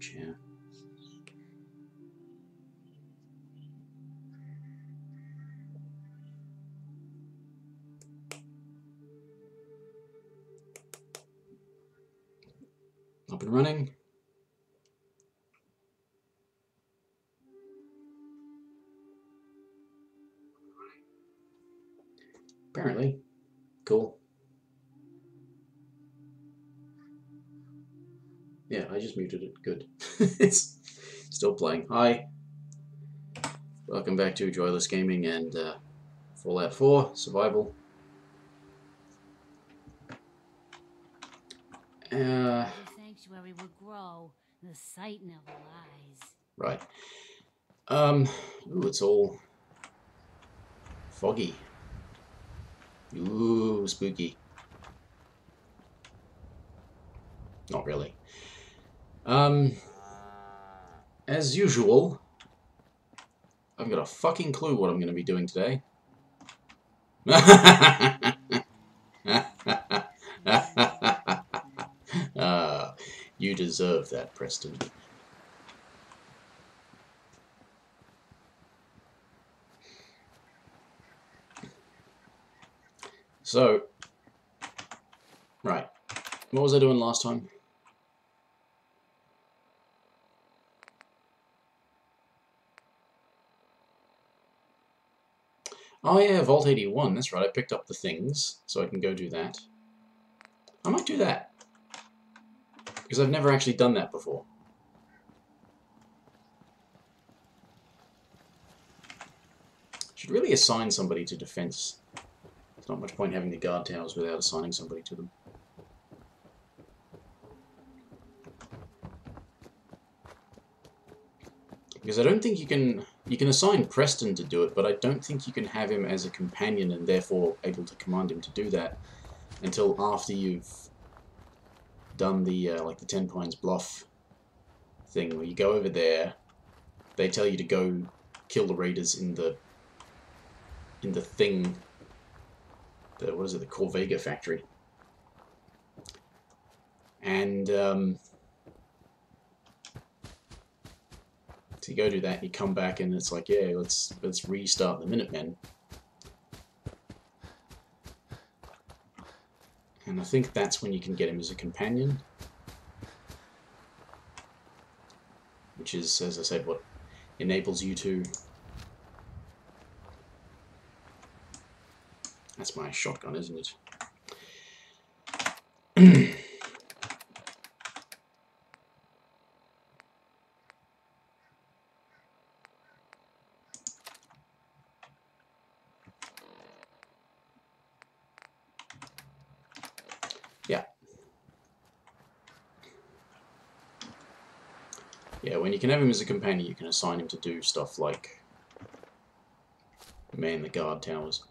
huge, yeah. Up and running. Apparently. Cool. Yeah, I just muted it. Good. It's still playing. Hi. Welcome back to Joyless Gaming and Fallout 4 Survival. Sanctuary will grow. The sight never lies. Right. Ooh, it's all foggy. Ooh, spooky. Not really. As usual, I've got a fucking clue what I'm going to be doing today. You deserve that, Preston. So, right, what was I doing last time? Oh yeah, Vault 81, that's right, I picked up the things, so I can go do that. I might do that, because I've never actually done that before. Should really assign somebody to defense. There's not much point having the guard towers without assigning somebody to them. Because I don't think you can assign Preston to do it, but I don't think you can have him as a companion and therefore able to command him to do that until after you've done the like the Ten Pines Bluff thing, where you go over there, they tell you to go kill the raiders in the thing. The, what is it? The Corvega factory. And so you go do that, you come back, and it's like, yeah, let's restart the Minutemen. And I think that's when you can get him as a companion. Which is, as I said, what enables you to... That's my shotgun, isn't it? You can have him as a companion, you can assign him to do stuff like man the guard towers.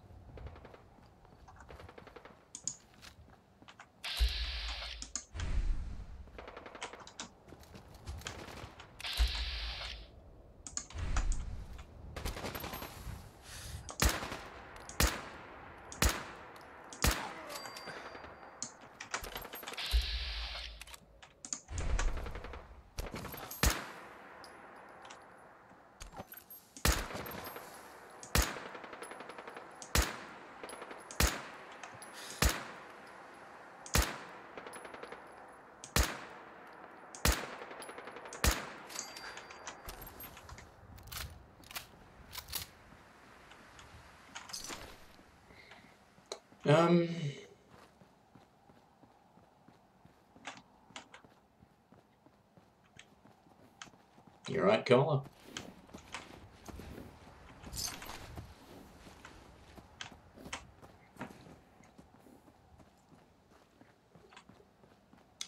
You're right, Cola.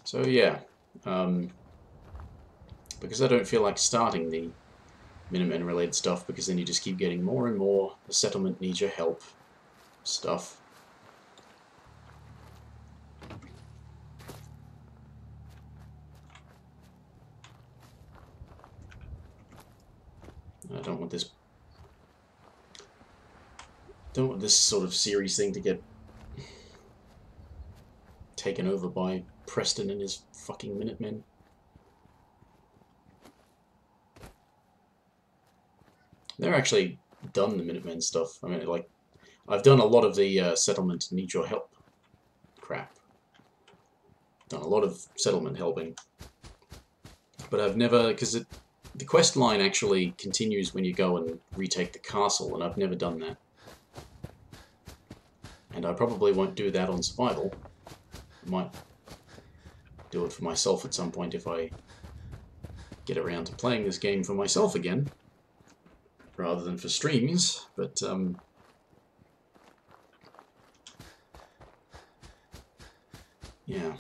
So yeah, because I don't feel like starting the Minutemen related stuff, because then you just keep getting more and more the settlement needs your help stuff. Don't want this sort of series thing to get taken over by Preston and his fucking Minutemen. never actually done the Minutemen stuff. I mean, like, I've done a lot of the settlement need your help crap. Done a lot of settlement helping. But I've never, because the quest line actually continues when you go and retake the castle, and I've never done that. And I probably won't do that on survival. I might do it for myself at some point if I get around to playing this game for myself again, rather than for streams, but yeah.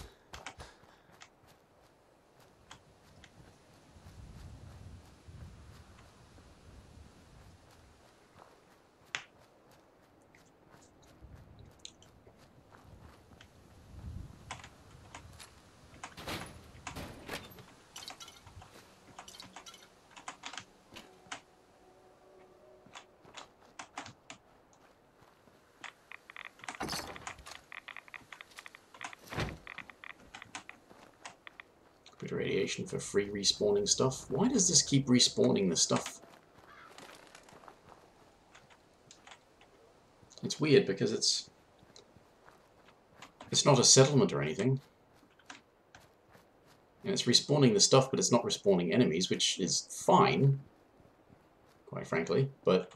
Radiation for free respawning stuff. Why does this keep respawning the stuff? It's weird because it's not a settlement or anything. And it's respawning the stuff, but it's not respawning enemies, which is fine, quite frankly, but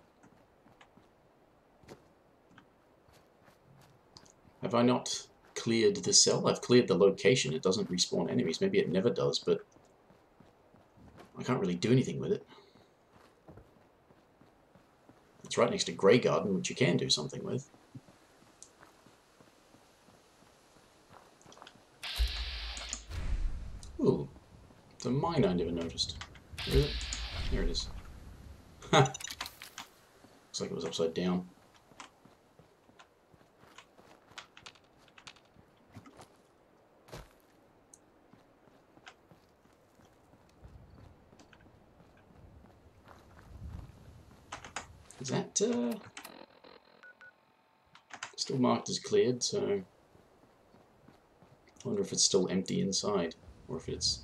have I not cleared the cell? I've cleared the location. It doesn't respawn enemies. Maybe it never does, but I can't really do anything with it. It's right next to Grey Garden, which you can do something with. Ooh, it's a mine I never noticed. Where is it? There it is. Ha! Looks like it was upside down. Is that, still marked as cleared, so I wonder if it's still empty inside, or if it's...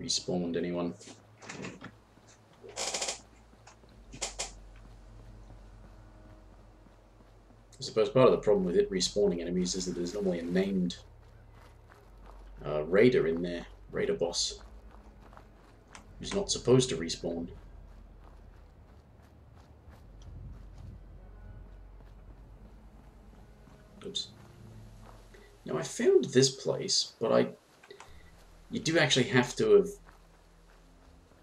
respawned anyone. I suppose part of the problem with it respawning enemies is that there's normally a named raider in there, raider boss, who's not supposed to respawn. Oops. Now I found this place, but you do actually have to have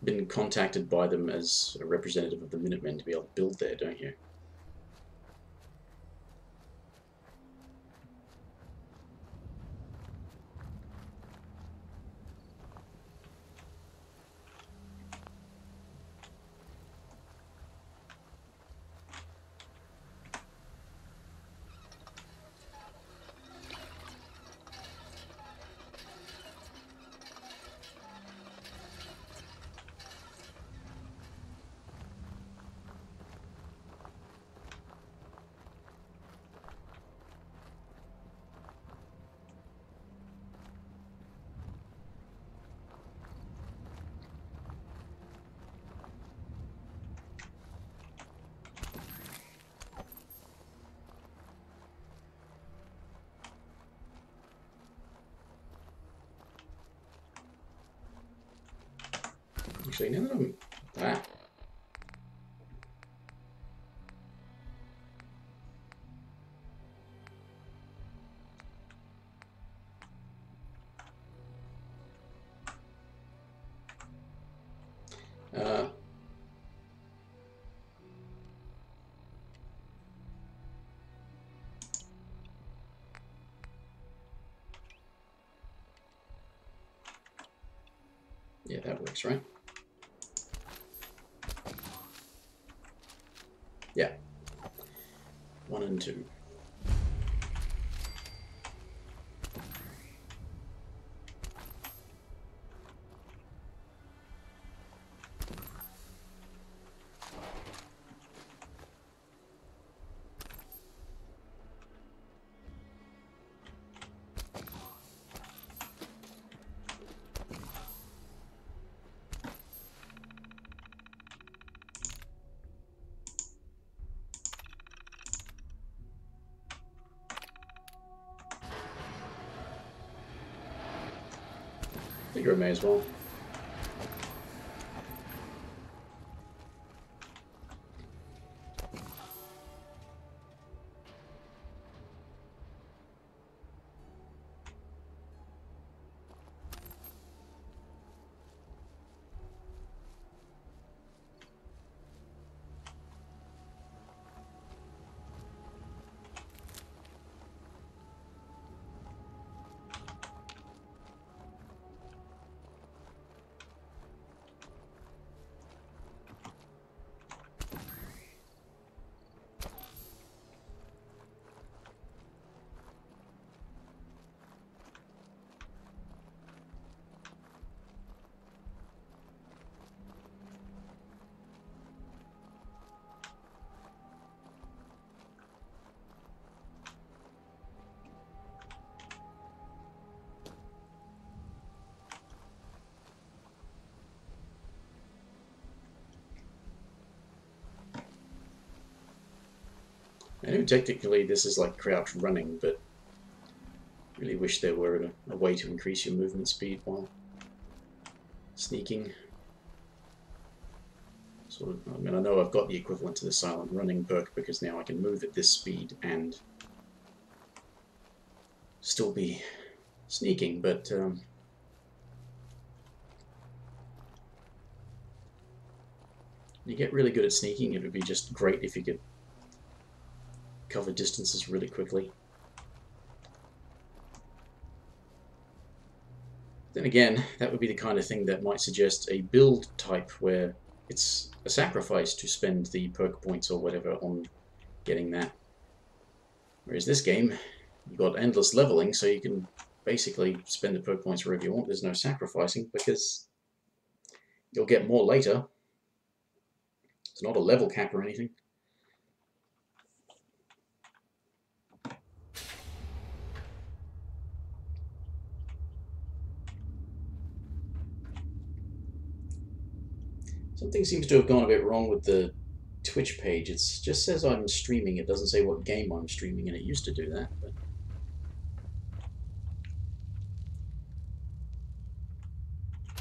been contacted by them as a representative of the Minutemen to be able to build there, don't you? Now that I'm... ah. Yeah, that works, right? Yeah, 1 and 2. think we may as well. I know technically this is like crouch running, but I really wish there were a way to increase your movement speed while sneaking. Sort of, I mean, I know I've got the equivalent to the silent running perk because now I can move at this speed and still be sneaking, but you get really good at sneaking. It would be just great if you could cover distances really quickly. Then again, that would be the kind of thing that might suggest a build type where it's a sacrifice to spend the perk points or whatever on getting that. Whereas this game, you've got endless leveling, so you can basically spend the perk points wherever you want. There's no sacrificing because you'll get more later. It's not a level cap or anything. Something seems to have gone a bit wrong with the Twitch page. It just says I'm streaming. It doesn't say what game I'm streaming, and it used to do that.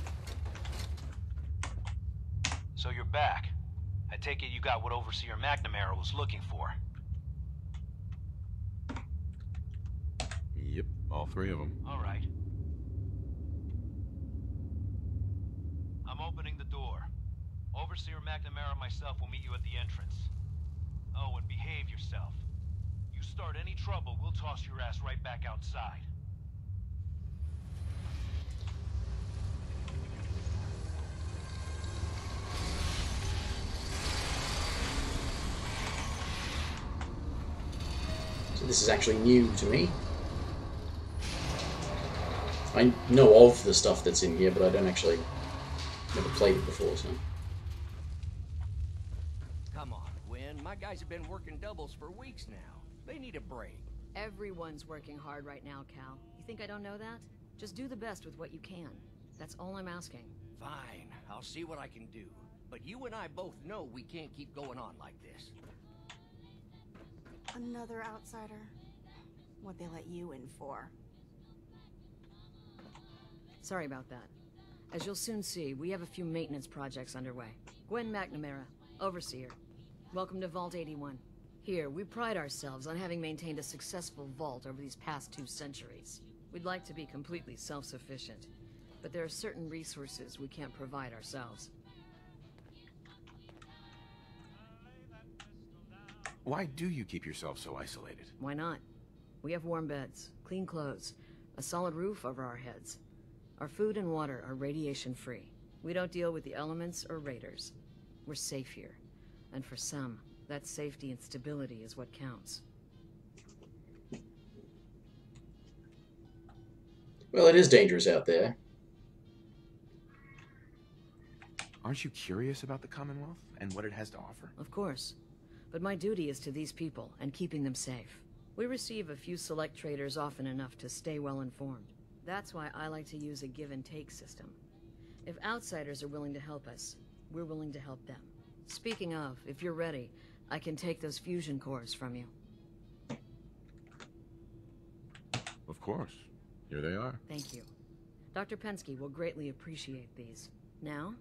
But so you're back. I take it you got what Overseer McNamara was looking for. Yep, all three of them. All right. I'm opening the door. Overseer McNamara and myself will meet you at the entrance. Oh, and behave yourself. You start any trouble, we'll toss your ass right back outside. So this is actually new to me. I know of the stuff that's in here, but I don't actually... never played it before, so... My guys have been working doubles for weeks now. They need a break. Everyone's working hard right now, Cal. You think I don't know that? Just do the best with what you can. That's all I'm asking. Fine. I'll see what I can do. But you and I both know we can't keep going on like this. Another outsider? What they let you in for? Sorry about that. As you'll soon see, we have a few maintenance projects underway. Gwen McNamara, Overseer. Welcome to Vault 81. Here, we pride ourselves on having maintained a successful vault over these past 2 centuries. We'd like to be completely self-sufficient, but there are certain resources we can't provide ourselves. Why do you keep yourself so isolated? Why not? We have warm beds, clean clothes, a solid roof over our heads. Our food and water are radiation-free. We don't deal with the elements or raiders. We're safe here. And for some, that safety and stability is what counts. Well, it is dangerous out there. Aren't you curious about the Commonwealth and what it has to offer? Of course. But my duty is to these people and keeping them safe. We receive a few select traders often enough to stay well informed. That's why I like to use a give-and-take system. If outsiders are willing to help us, we're willing to help them. Speaking of, if you're ready, I can take those fusion cores from you. Of course. Here they are. Thank you. Dr. Penske will greatly appreciate these. Now,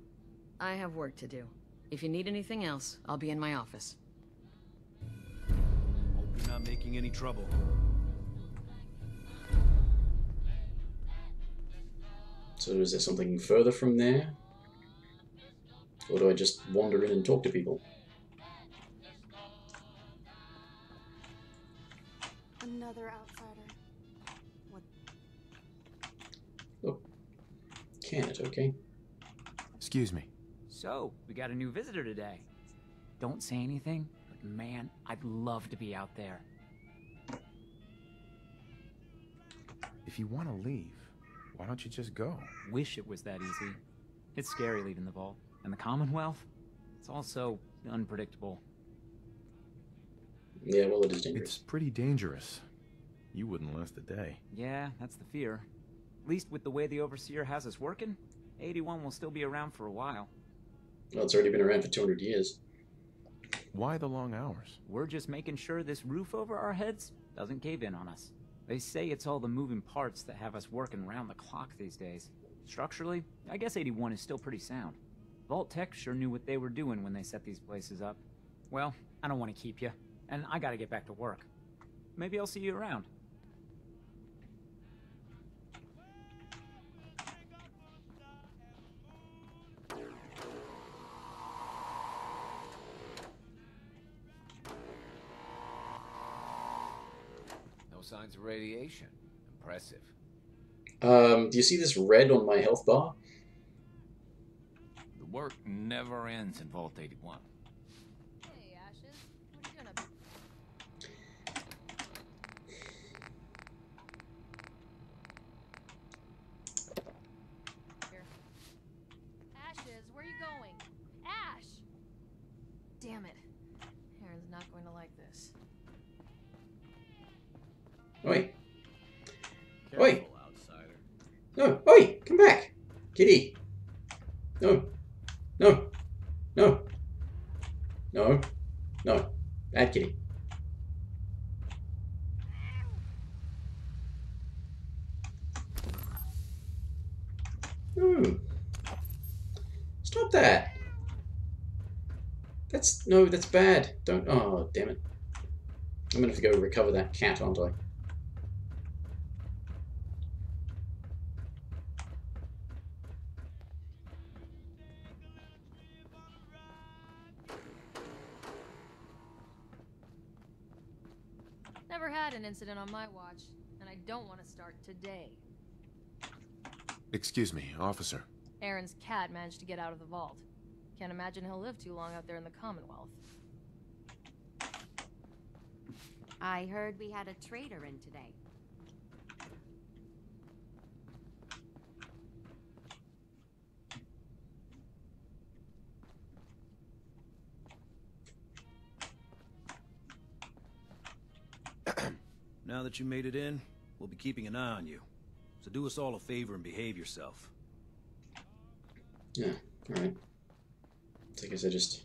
I have work to do. If you need anything else, I'll be in my office. Hope you're not making any trouble. So is there something further from there? Or do I just wander in and talk to people? Another outsider. What? Oh. Can't, okay. Excuse me. So, we got a new visitor today. Don't say anything, but man, I'd love to be out there. If you want to leave, why don't you just go? Wish it was that easy. It's scary leaving the Vault. And the Commonwealth? It's also unpredictable. Yeah, well, it is dangerous. It's pretty dangerous. You wouldn't last a day. Yeah, that's the fear. At least with the way the Overseer has us working, 81 will still be around for a while. Well, it's already been around for 200 years. Why the long hours? We're just making sure this roof over our heads doesn't cave in on us. They say it's all the moving parts that have us working round the clock these days. Structurally, I guess 81 is still pretty sound. Vault Tech sure knew what they were doing when they set these places up. Well, I don't want to keep you, and I gotta get back to work. Maybe I'll see you around. No signs of radiation. Impressive. Do you see this red on my health bar? Work never ends in Vault 81. Hey, Ashes. What are you gonna be? Here. Ashes, where are you going? Ash! Damn it. Erin's not going to like this. Oi. Careful, oi! Outsider. No, oi! Come back! Kitty! No. No, no, no, no, bad kitty. No, stop that. That's, no, that's bad. Don't, oh, damn it. I'm gonna have to go recover that cat, aren't I? Incident on my watch, and I don't want to start today. Excuse me, officer. Erin's cat managed to get out of the vault. Can't imagine he'll live too long out there in the Commonwealth. I heard we had a traitor in today. Now that you made it in, we'll be keeping an eye on you. So do us all a favor and behave yourself. Yeah, alright. So I guess I just...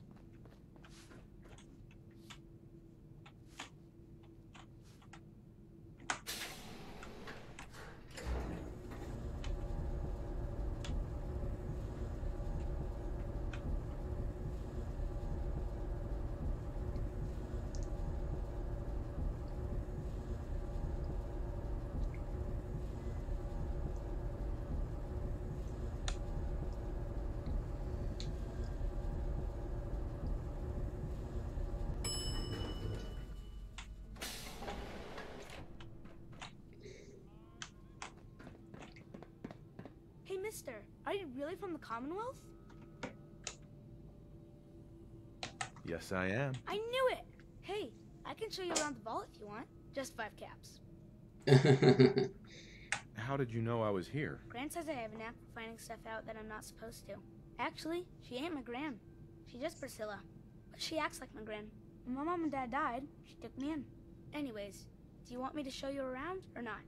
Are you really from the Commonwealth? Yes, I am. I knew it! Hey, I can show you around the vault if you want. Just 5 caps. How did you know I was here? Gran says I have an app for finding stuff out that I'm not supposed to. Actually, she ain't my Gran. She's just Priscilla. But she acts like my Gran. When my mom and dad died, she took me in. Anyways, do you want me to show you around or not?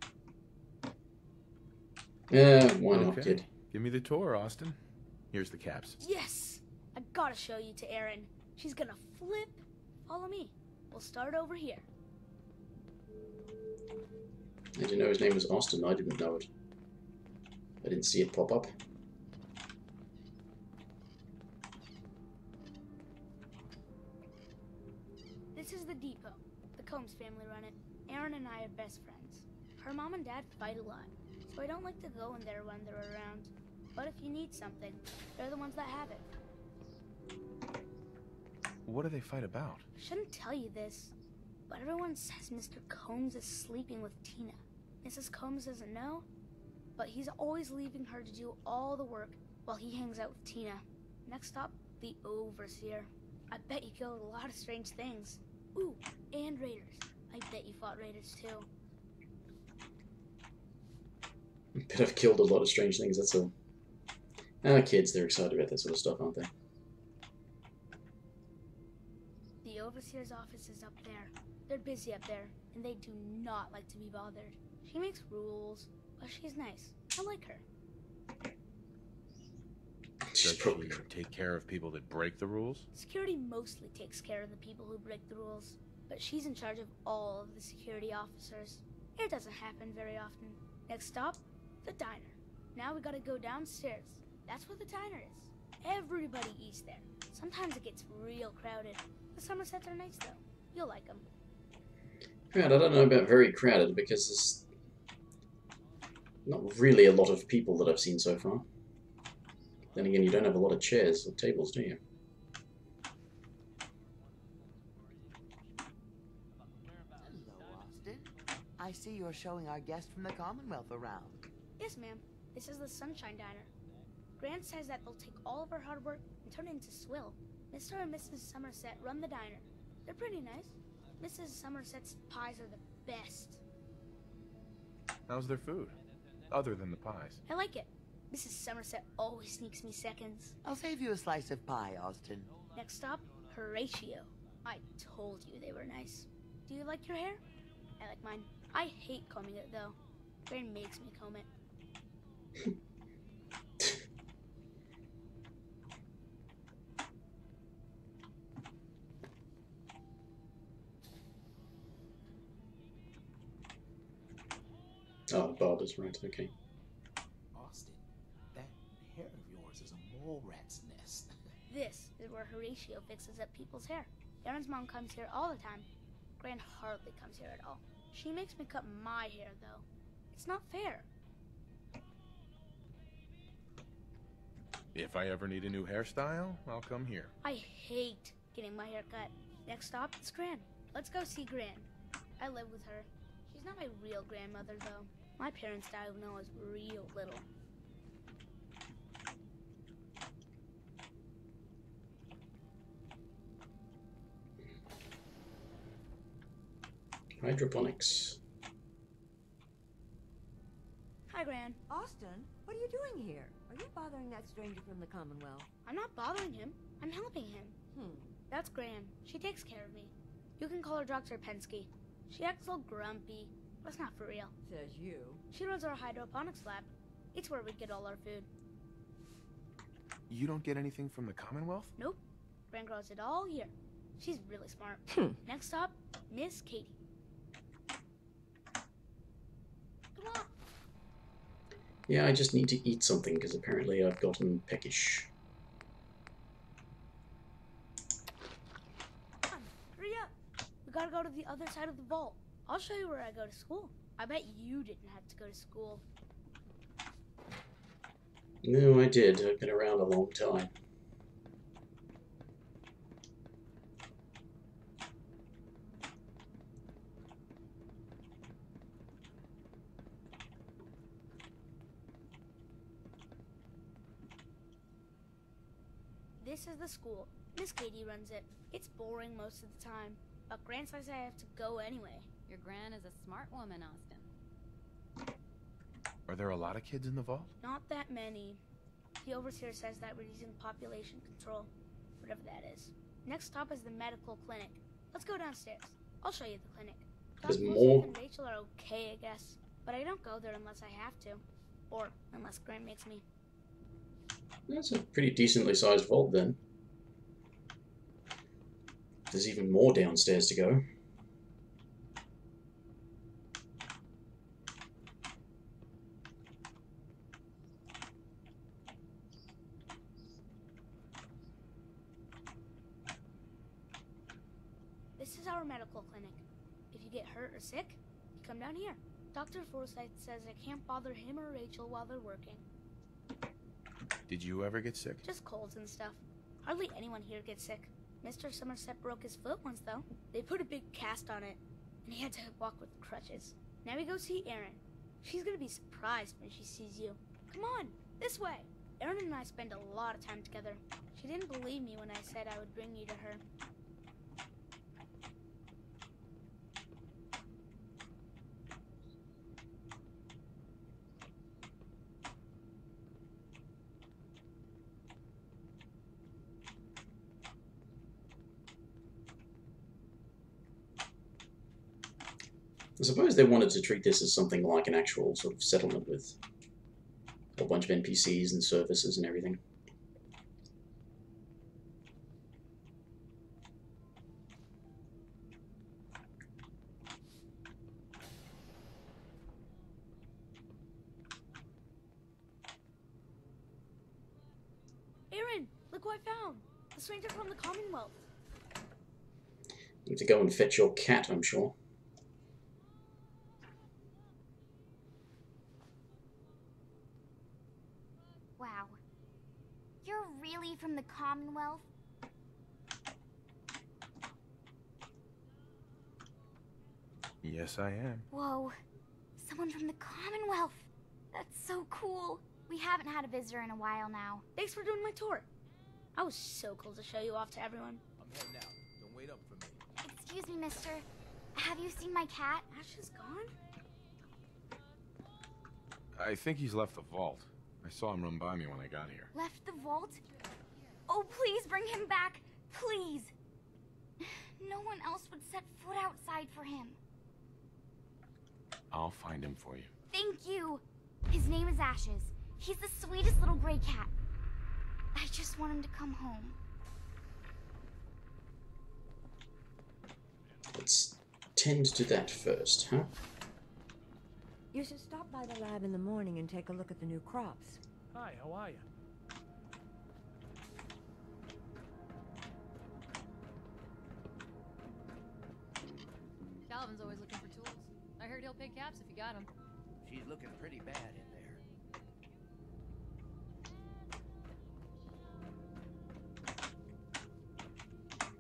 Yeah, why not, kid? Give me the tour, Austin. Here's the caps. Yes! I gotta show you to Erin. She's gonna flip. Follow me. We'll start over here. I didn't know his name was Austin. I didn't know it. I didn't see it pop up. This is the depot. The Combs family run it. Erin and I are best friends. Her mom and dad fight a lot, so I don't like to go in there when they're around. But if you need something, they're the ones that have it. What do they fight about? I shouldn't tell you this, but everyone says Mr. Combs is sleeping with Tina. Mrs. Combs doesn't know, but he's always leaving her to do all the work while he hangs out with Tina. Next stop, the Overseer. I bet you killed a lot of strange things. Ooh, and raiders. I bet you fought raiders too. I bet I've killed a lot of strange things, that's all. Our kids, they're excited about that sort of stuff, aren't they? The Overseer's office is up there. They're busy up there, and they do not like to be bothered. She makes rules, but she's nice. I like her. She's probably going to take care of people that break the rules? Security mostly takes care of the people who break the rules, but she's in charge of all of the security officers. It doesn't happen very often. Next stop, the diner. Now we gotta go downstairs. That's where the diner is. Everybody eats there. Sometimes it gets real crowded. The Somersets are nice though. You'll like them. Crowded? I don't know about very crowded because there's not really a lot of people that I've seen so far. Then again, you don't have a lot of chairs or tables, do you? I see you're showing our guest from the Commonwealth around. Yes, ma'am. This is the Sunshine Diner. Grant says that they'll take all of our hard work and turn it into swill. Mr. and Mrs. Somerset run the diner. They're pretty nice. Mrs. Somerset's pies are the best. How's their food? Other than the pies. I like it. Mrs. Somerset always sneaks me seconds. I'll save you a slice of pie, Austin. Next stop, Horatio. I told you they were nice. Do you like your hair? I like mine. I hate combing it, though. Erin makes me comb it. Oh, Barbara's right, okay. Austin, that hair of yours is a mole rat's nest. This is where Horatio fixes up people's hair. Erin's mom comes here all the time. Gran hardly comes here at all. She makes me cut my hair, though. It's not fair. If I ever need a new hairstyle, I'll come here. I hate getting my hair cut. Next stop is Gran. Let's go see Gran. I live with her. She's not my real grandmother, though. My parents died when I was real little. Hydroponics. Hi, Gran. Austin, what are you doing here? Are you bothering that stranger from the Commonwealth? I'm not bothering him. I'm helping him. That's Gran. She takes care of me. You can call her Dr. Penske. She acts all grumpy. That's not for real. Says you. She runs our hydroponics lab. It's where we get all our food. You don't get anything from the Commonwealth? Nope. Gran grows it all here. She's really smart. Next up, Miss Katie. Yeah, I just need to eat something because apparently I've gotten peckish. Come on, hurry up! We gotta go to the other side of the vault. I'll show you where I go to school. I bet you didn't have to go to school. No, I did. I've been around a long time. This is the school. Miss Katie runs it. It's boring most of the time, but Gran says I have to go anyway. Your Gran is a smart woman, Austin. Are there a lot of kids in the vault? Not that many. The Overseer says that we're using population control, whatever that is. Next stop is the medical clinic. Let's go downstairs. I'll show you the clinic. There's more. Dr. Forsythe and Rachel are okay, I guess, but I don't go there unless I have to, or unless Gran makes me. That's a pretty decently sized vault then. There's even more downstairs to go. our medical clinic. If you get hurt or sick, you come down here. Dr. Forsythe says I can't bother him or Rachel while they're working. Did you ever get sick? Just colds and stuff. Hardly anyone here gets sick. Mr. Somerset broke his foot once, though. They put a big cast on it, and he had to walk with crutches. Now we go see Erin. She's gonna be surprised when she sees you. Come on, this way. Erin and I spend a lot of time together. She didn't believe me when I said I would bring you to her. I suppose they wanted to treat this as something like an actual sort of settlement with a bunch of NPCs and services and everything. Erin, look what I found! The stranger from the Commonwealth. You have to go and fetch your cat, I'm sure. From the Commonwealth? Yes, I am. Whoa, someone from the Commonwealth. That's so cool. We haven't had a visitor in a while now. Thanks for doing my tour. I was so cool to show you off to everyone. I'm heading out. Don't wait up for me. Excuse me, mister. Have you seen my cat? Ash is gone? I think he's left the vault. I saw him run by me when I got here. Left the vault? Oh, please bring him back. Please. No one else would set foot outside for him. I'll find him for you. Thank you. His name is Ashes. He's the sweetest little gray cat. I just want him to come home. Let's tend to that first, huh? You should stop by the lab in the morning and take a look at the new crops. Hi, how are you? Calvin's always looking for tools. I heard he'll pay caps if you got them. She's looking pretty bad in there.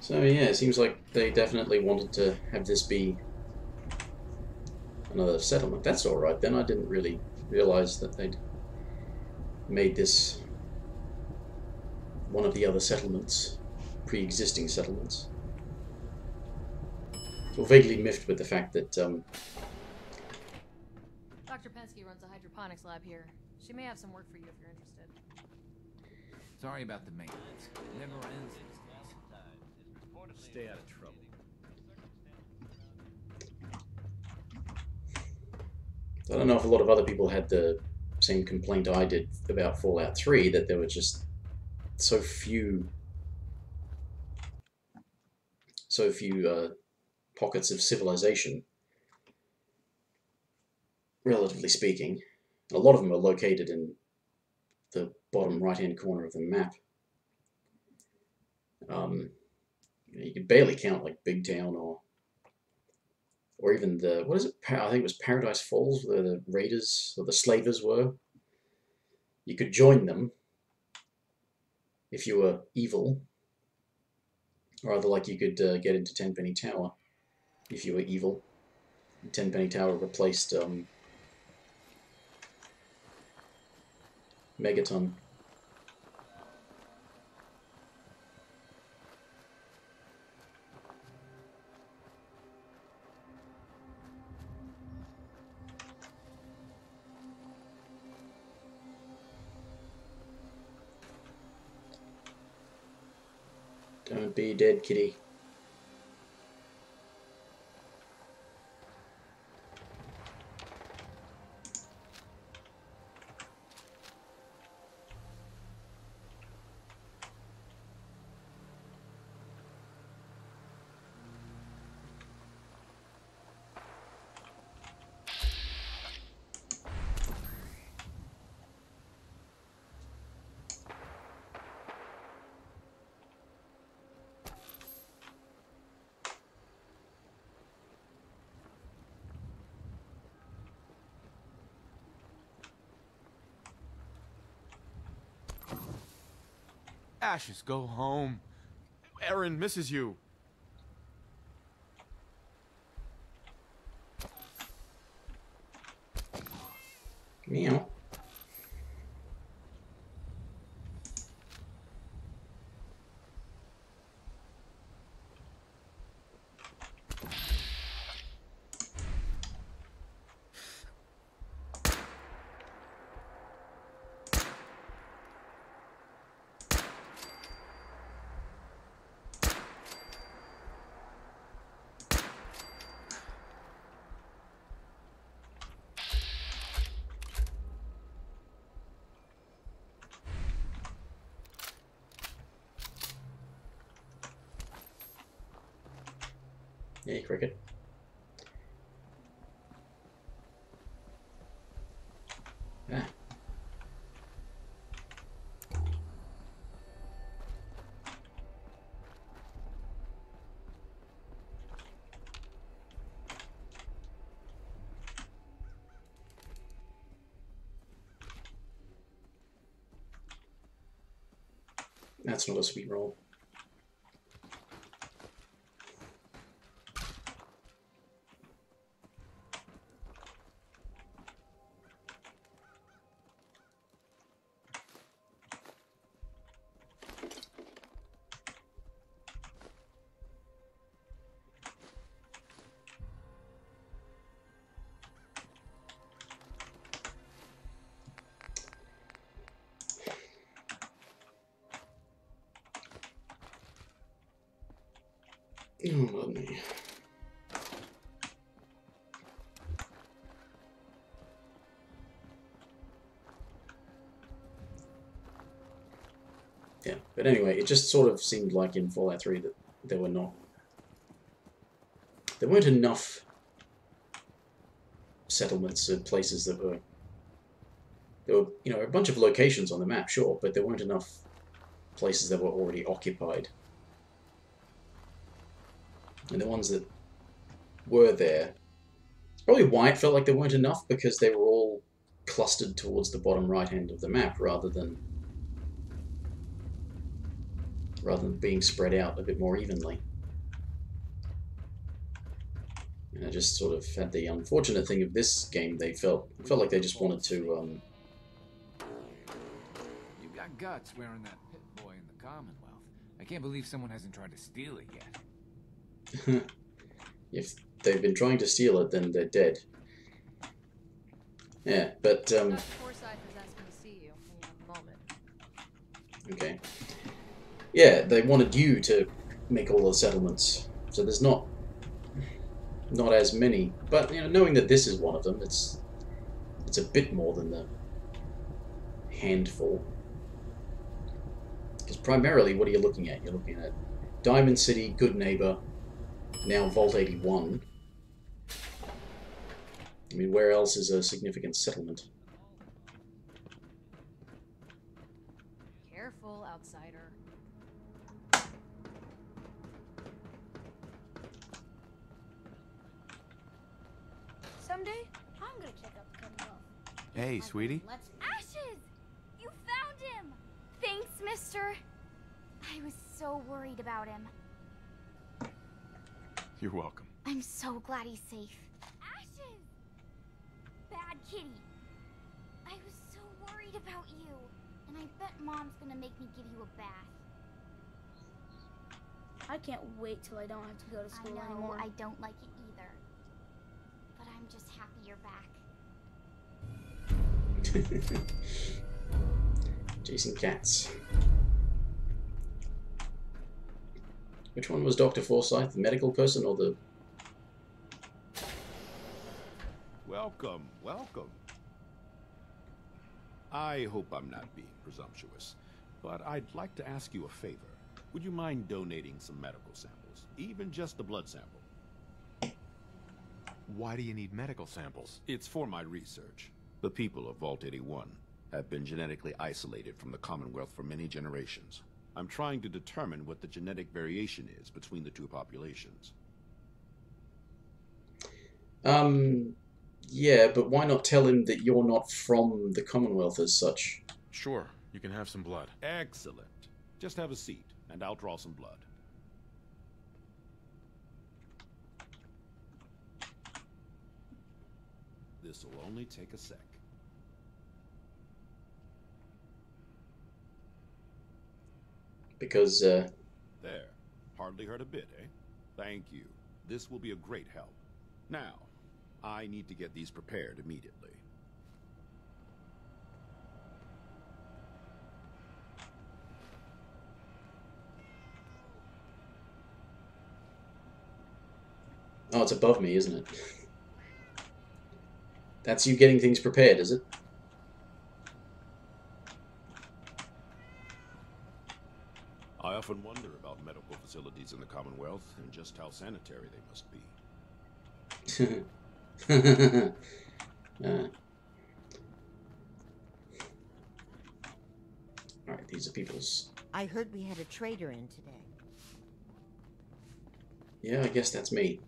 So yeah, it seems like they definitely wanted to have this be another settlement. That's alright then. I didn't really realize that they'd made this one of the other settlements, pre-existing settlements. Well, vaguely miffed with the fact that Dr. Penske runs a hydroponics lab here. She may have some work for you if you're interested. Sorry about the maintenance. It never ends. Stay out of trouble. I don't know if a lot of other people had the same complaint I did about Fallout 3, that there were just so few pockets of civilization, relatively speaking. A lot of them are located in the bottom right-hand corner of the map. You can barely count like Big Town or even the, what is it? I think it was Paradise Falls, where the raiders or the slavers were. You could join them if you were evil, or other, like you could get into Tenpenny Tower. If you were evil, Tenpenny Tower replaced Megaton. Don't be dead, kitty. Ashes, go home. Erin misses you. Meow. Hey, cricket. Ah. That's not a sweet roll. Yeah, but anyway, it just sort of seemed like in Fallout 3 that there weren't enough settlements and places that were you know, a bunch of locations on the map, sure, but there weren't enough places that were already occupied. And the ones that were there, it's probably why it felt like there weren't enough, because they were all clustered towards the bottom right hand of the map rather than being spread out a bit more evenly. And I just sort of had the unfortunate thing of this game, it felt like they just wanted to You've got guts wearing that pit boy in the Commonwealth. I can't believe someone hasn't tried to steal it yet. If they've been trying to steal it, then they're dead. Yeah, but Dr. Forsythe is asking to see you in a moment. Okay. Yeah, they wanted you to make all those settlements, so there's not as many. But you know, knowing that this is one of them, it's a bit more than the handful. Because primarily, what are you looking at? You're looking at Diamond City, Good Neighbor, now Vault 81. I mean, where else is a significant settlement? Careful, outsider. Someday, I'm gonna check out the Commonwealth. Hey, sweetie. Let's... Ashes! You found him! Thanks, mister. I was so worried about him. You're welcome. I'm so glad he's safe. Ashes! Bad kitty. I was so worried about you. And I bet Mom's gonna make me give you a bath. I can't wait till I don't have to go to school anymore. I don't like it either. But I'm just happy you're back. Jason Katz. Which one was Dr. Forsythe, the medical person or the... Welcome, welcome. I hope I'm not being presumptuous, but I'd like to ask you a favor. Would you mind donating some medical samples, even just a blood sample? Why do you need medical samples? It's for my research. The people of Vault 81 have been genetically isolated from the Commonwealth for many generations. I'm trying to determine what the genetic variation is between the two populations. Yeah, but why not tell him that you're not from the Commonwealth as such? Sure, you can have some blood. Excellent. Just have a seat, and I'll draw some blood. This'll only take a sec. Because, There. Hardly hurt a bit, eh? Thank you. This will be a great help. Now, I need to get these prepared immediately. Oh, it's above me, isn't it? That's you getting things prepared, is it? I often wonder about medical facilities in the Commonwealth and just how sanitary they must be. Alright, these are people's. I heard we had a trader in today. Yeah, I guess that's me.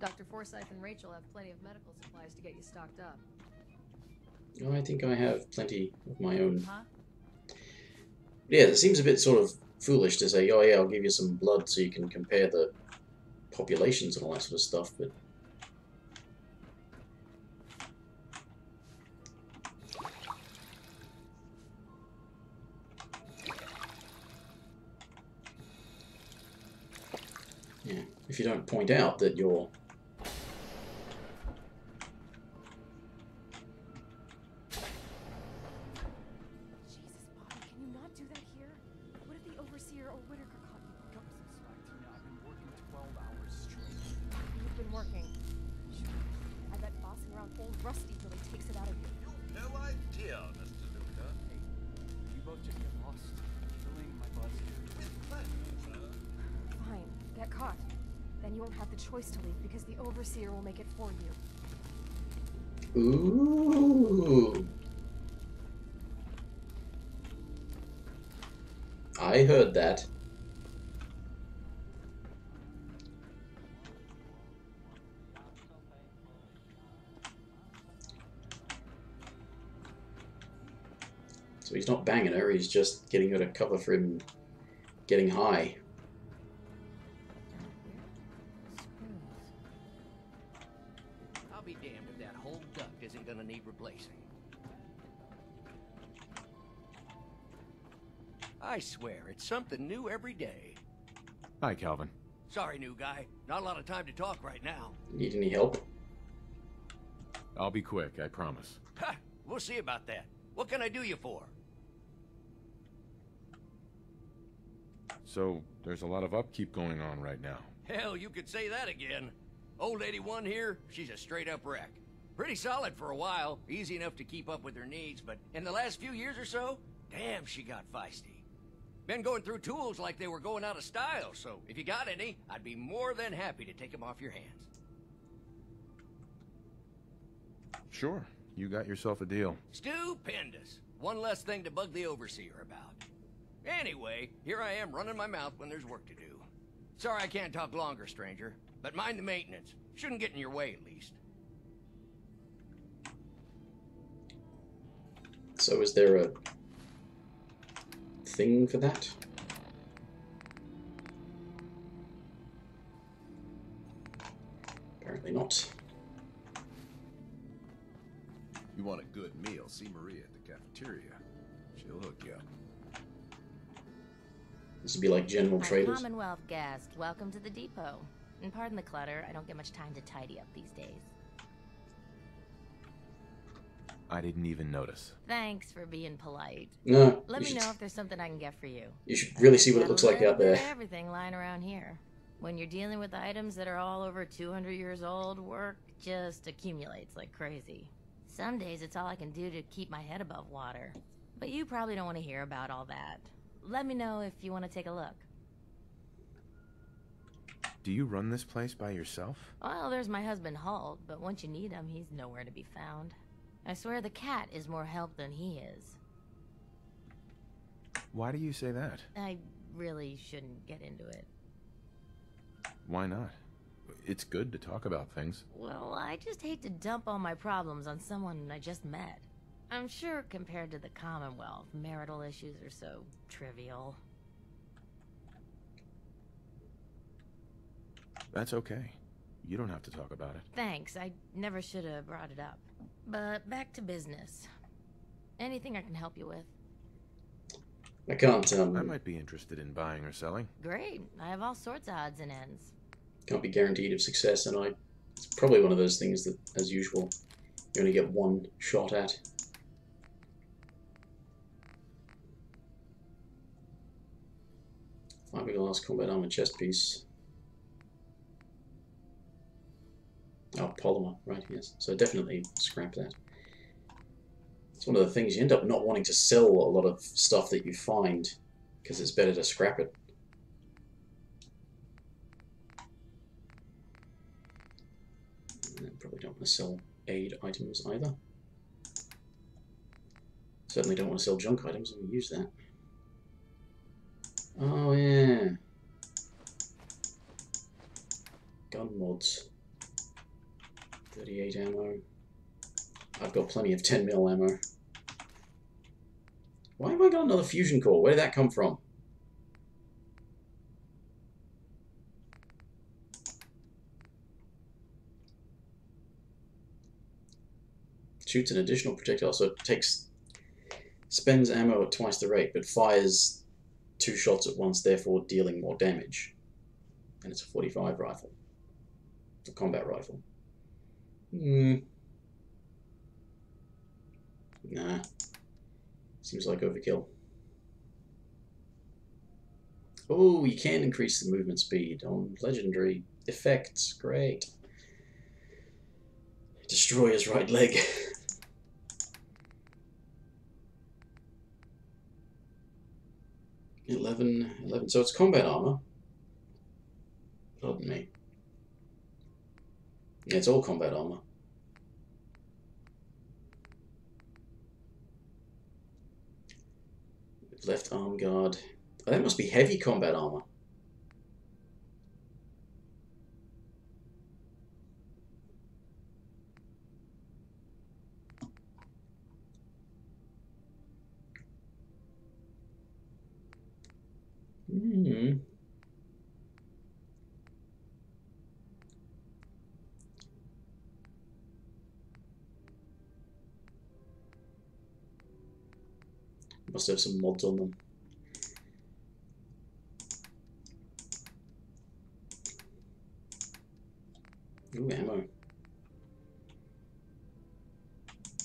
Dr. Forsythe and Rachel have plenty of medical supplies to get you stocked up. Oh, I think I have plenty of my own. Huh? Yeah, it seems a bit sort of foolish to say, oh yeah, I'll give you some blood so you can compare the populations and all that sort of stuff, but... yeah, if you don't point out that you're... Ooh. I heard that. So he's not banging her, he's just getting her to cover for him getting high. I swear, it's something new every day. Hi, Calvin. Sorry, new guy. Not a lot of time to talk right now. Need any help? I'll be quick, I promise. Ha! We'll see about that. What can I do you for? So, there's a lot of upkeep going on right now. Hell, you could say that again. Old 81 here, she's a straight-up wreck. Pretty solid for a while, easy enough to keep up with her needs, but in the last few years or so, damn, she got feisty. Been going through tools like they were going out of style, so if you got any, I'd be more than happy to take them off your hands. Sure, you got yourself a deal. Stupendous. One less thing to bug the overseer about. Anyway, here I am running my mouth when there's work to do. Sorry I can't talk longer, stranger, but mind the maintenance. Shouldn't get in your way, at least. So is there a... thing for that? Apparently not. You want a good meal? See Maria at the cafeteria. She'll hook you up. This would be like general traders. Commonwealth guest, welcome to the depot. And pardon the clutter, I don't get much time to tidy up these days. I didn't even notice. Thanks for being polite. No. Let me know if there's something I can get for you. You should really see what it looks like out there. Everything lying around here. When you're dealing with items that are all over 200 years old, work just accumulates like crazy. Some days it's all I can do to keep my head above water. But you probably don't want to hear about all that. Let me know if you want to take a look. Do you run this place by yourself? Well, there's my husband Halt, but once you need him, he's nowhere to be found. I swear the cat is more help than he is. Why do you say that? I really shouldn't get into it. Why not? It's good to talk about things. Well, I just hate to dump all my problems on someone I just met. I'm sure compared to the Commonwealth, marital issues are so trivial. That's okay. You don't have to talk about it. Thanks. I never should have brought it up. But back to business. Anything I can help you with? I can't tell. I might be interested in buying or selling. Great. I have all sorts of odds and ends. Can't be guaranteed of success, and it's probably one of those things that, as usual, you only get one shot at. Fiberglass combat armor chest piece. Oh, polymer, right, yes. So definitely scrap that. It's one of the things, you end up not wanting to sell a lot of stuff that you find, because it's better to scrap it. And I probably don't want to sell aid items either. Certainly don't want to sell junk items, I'm going to use that. Oh, yeah. Gun mods. 38 ammo. I've got plenty of 10mm ammo. Why have I got another fusion core? Where did that come from? Shoots an additional projectile, so it spends ammo at twice the rate, but fires two shots at once, therefore dealing more damage. And it's a .45 rifle. It's a combat rifle. Nah. Seems like overkill. Oh, you can increase the movement speed on legendary effects. Great. Destroy his right leg. Eleven. So it's combat armor. Pardon me. Yeah, it's all combat armor. Left arm guard. Oh, that must be heavy combat armor. Must have some mods on them. Ooh, ammo.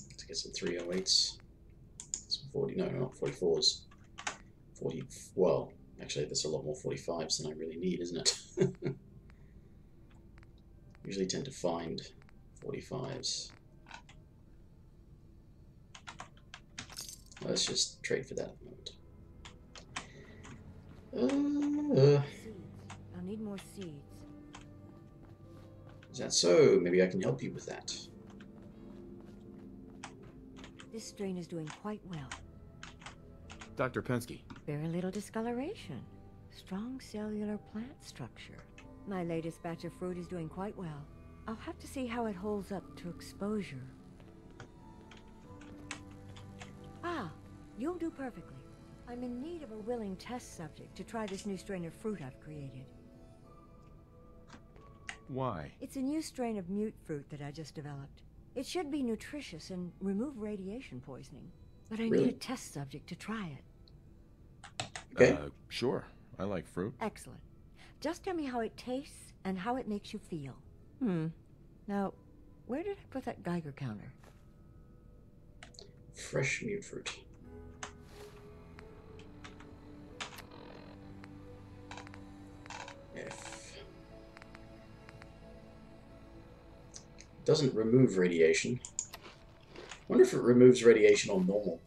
Let's get some 308s. Some 40, no, not 44s. 40, well, actually that's a lot more 45s than I really need, isn't it? Usually tend to find 45s. Let's just trade for that at the moment. I need more seeds. Is that so? Maybe I can help you with that. This strain is doing quite well. Dr. Penske. Very little discoloration. Strong cellular plant structure. My latest batch of fruit is doing quite well. I'll have to see how it holds up to exposure. You'll do perfectly. I'm in need of a willing test subject to try this new strain of fruit I've created. Why? It's a new strain of mute fruit that I just developed. It should be nutritious and remove radiation poisoning. But I need a test subject to try it. Okay. Sure. I like fruit. Excellent. Just tell me how it tastes and how it makes you feel. Now, where did I put that Geiger counter? Fresh mute fruit. Doesn't remove radiation. Wonder if it removes radiation on normal.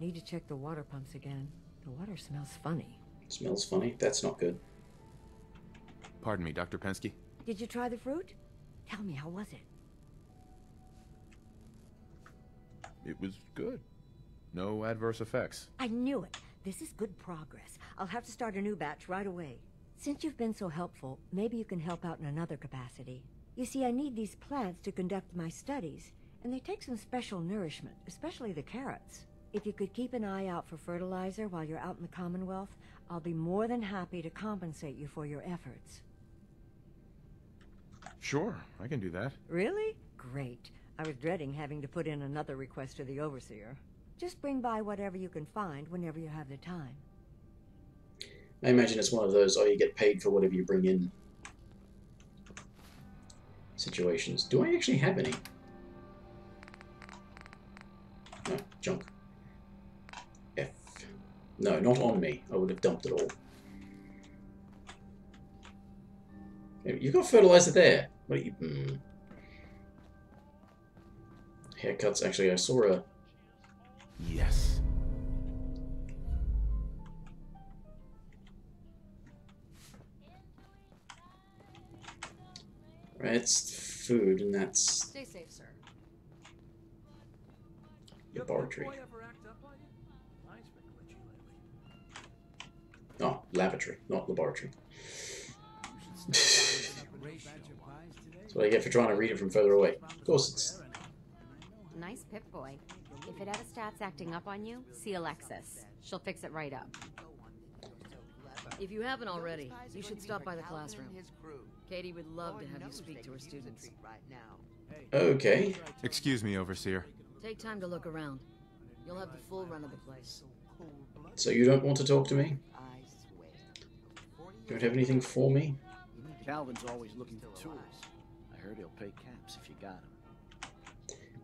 Need to check the water pumps again. The water smells funny. Smells funny? That's not good. Pardon me, Dr. Penske. Did you try the fruit? Tell me, how was it? It was good. No adverse effects. I knew it. This is good progress. I'll have to start a new batch right away. Since you've been so helpful, maybe you can help out in another capacity. You see, I need these plants to conduct my studies, and they take some special nourishment, especially the carrots. If you could keep an eye out for fertilizer while you're out in the Commonwealth, I'll be more than happy to compensate you for your efforts. Sure, I can do that. Really? Great. I was dreading having to put in another request to the Overseer. Just bring by whatever you can find whenever you have the time. I imagine it's one of those, oh, you get paid for whatever you bring in situations. Do I actually have any? No, junk. F. No, not on me. I would have dumped it all. You've got fertilizer there. What are you... Haircuts. Actually, I saw a... Yes. Right, it's food, and that's... Stay safe, sir. Laboratory. Oh, lavatory, not laboratory. That's what I get for trying to read it from further away. Of course it's... Nice pip, boy. If it has stats acting up on you, see Alexis. She'll fix it right up. If you haven't already, you should stop by the classroom. Katie would love to have you speak to her students. Okay. Excuse me, Overseer. Take time to look around. You'll have the full run of the place. So you don't want to talk to me? You don't have anything for me? Calvin's always looking for tools. I heard he'll pay caps if you got him.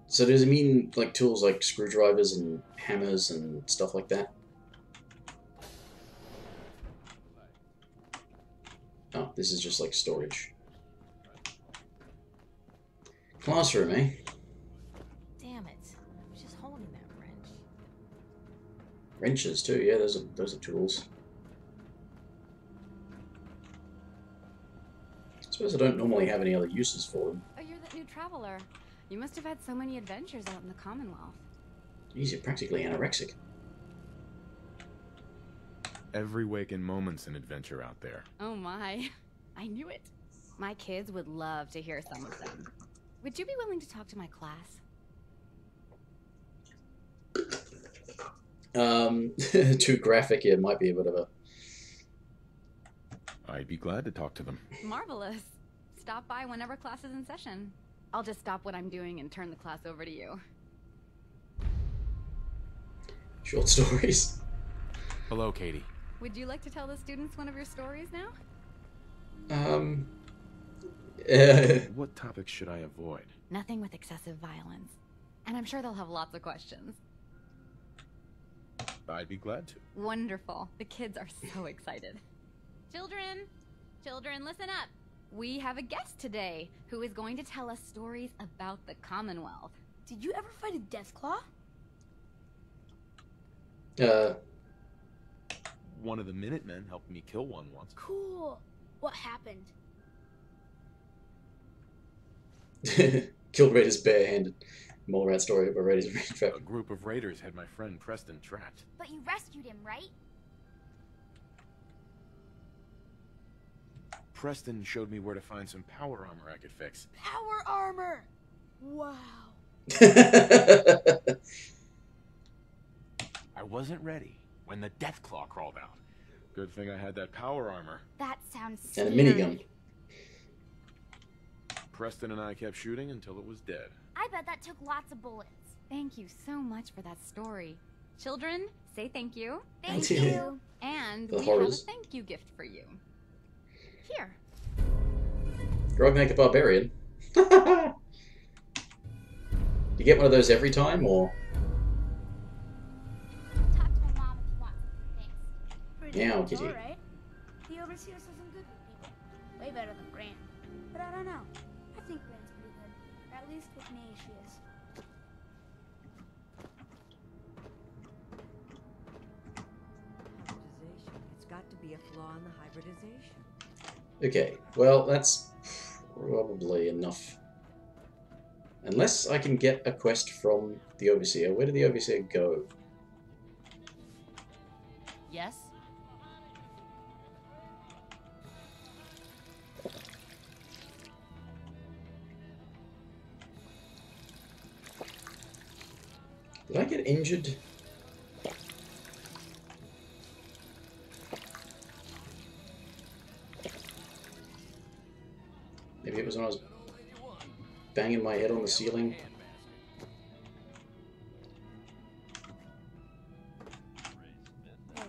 So does it mean, like, tools like screwdrivers and hammers and stuff like that? Oh, this is just, like, storage. Classroom, eh? Damn it. I was just holding that wrench. Wrenches, too. Yeah, those are tools. I suppose I don't normally have any other uses for them. Oh, you're that new traveler. You must have had so many adventures out in the Commonwealth. Geez, you're practically anorexic. Every waking moment's an adventure out there. Oh my. I knew it. My kids would love to hear some of them. Would you be willing to talk to my class? Too graphic here might be a bit of a... I'd be glad to talk to them. Marvelous. Stop by whenever class is in session. I'll just stop what I'm doing and turn the class over to you. Short stories. Hello, Katie. Would you like to tell the students one of your stories now? What topics should I avoid? Nothing with excessive violence. And I'm sure they'll have lots of questions. I'd be glad to. Wonderful. The kids are so excited. Children! Children, listen up! We have a guest today who is going to tell us stories about the Commonwealth. Did you ever fight a Deathclaw? One of the Minutemen helped me kill one once. Cool. What happened? Killed raiders barehanded. Mole rat story about raiders. A group of raiders had my friend Preston trapped. But you rescued him, right? Preston showed me where to find some power armor I could fix. Power armor! Wow. I wasn't ready when the Deathclaw crawled out. Good thing I had that power armor. That sounds scary. And a minigun. Preston and I kept shooting until it was dead. I bet that took lots of bullets. Thank you so much for that story. Children, say thank you. Thank you. And we have a thank you gift for you. Here. Grognak the Barbarian. You get one of those every time, or? Talk to my mom if you want. Thanks. Yeah, I'll get you. Right? The Overseer says I'm good with people. Way better than Gran. But I don't know. I think Gran's pretty good. At least with me, she is. Hybridization. It's got to be a flaw in the hybridization. Okay, well, that's probably enough. Unless I can get a quest from the Overseer. Where did the Overseer go? Yes? Did I get injured? Maybe it was when I was banging my head on the ceiling. Hey,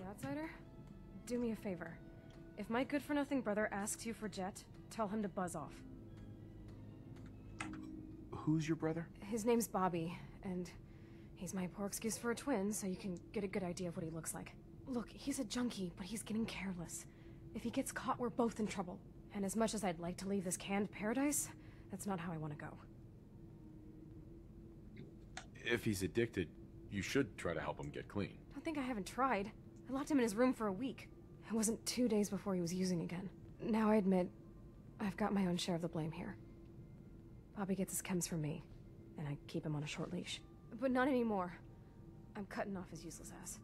outsider, do me a favor. If my good-for-nothing brother asks you for Jet, tell him to buzz off. Who's your brother? His name's Bobby, and he's my poor excuse for a twin, so you can get a good idea of what he looks like. Look, he's a junkie, but he's getting careless. If he gets caught, we're both in trouble. And as much as I'd like to leave this canned paradise, that's not how I want to go. If he's addicted, you should try to help him get clean. Don't think I haven't tried. I locked him in his room for a week. It wasn't 2 days before he was using again. Now I admit, I've got my own share of the blame here. Bobby gets his chems from me, and I keep him on a short leash. But not anymore. I'm cutting off his useless ass.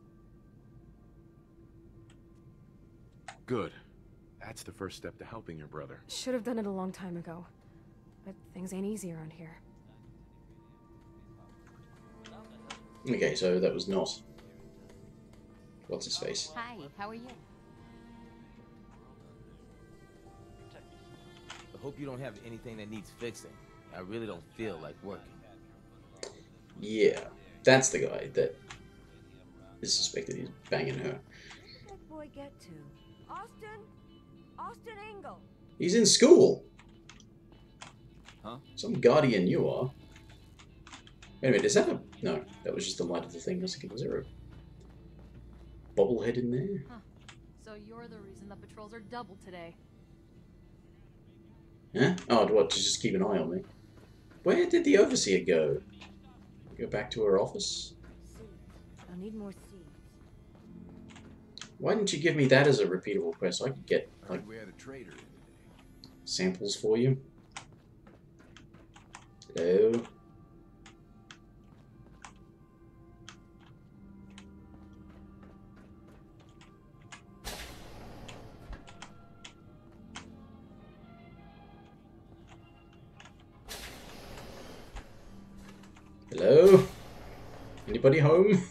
Good. That's the first step to helping your brother. Should have done it a long time ago. But things ain't easy around here. Okay, so that was not... What's his face? Hi, how are you? I hope you don't have anything that needs fixing. I really don't feel like working. Yeah, that's the guy that is suspected he's banging her. Where'd that boy get to? Austin? Austin Engel. He's in school. Huh? Some guardian you are. Wait a minute, is that a... No, that was just the light of the thing. I was thinking, was there a bobblehead in there? Huh. So you're the reason the patrols are double today. Huh? Oh, what, to just keep an eye on me. Where did the overseer go? Go back to her office? I need more seeds. Why didn't you give me that as a repeatable quest? I could get like samples for you. Hello. Hello? Anybody home?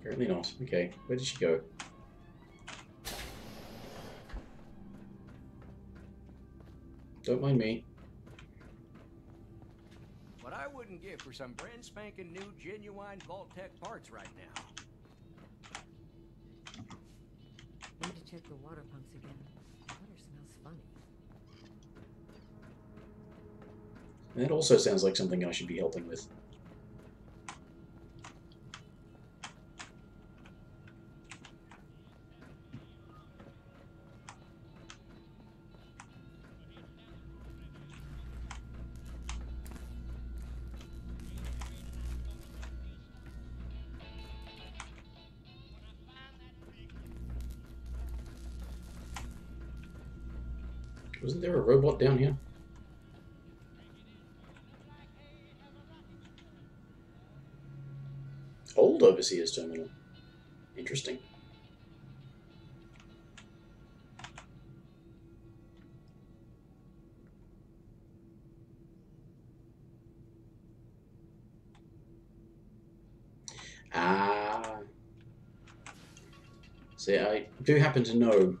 Apparently not. Okay, where did she go? Don't mind me. What I wouldn't give for some brand spanking new genuine Vault Tech parts right now. I need to check the water pumps again. The water smells funny. That also sounds like something I should be helping with. Wasn't there a robot down here? Overseer's terminal. Interesting. Ah. See, I do happen to know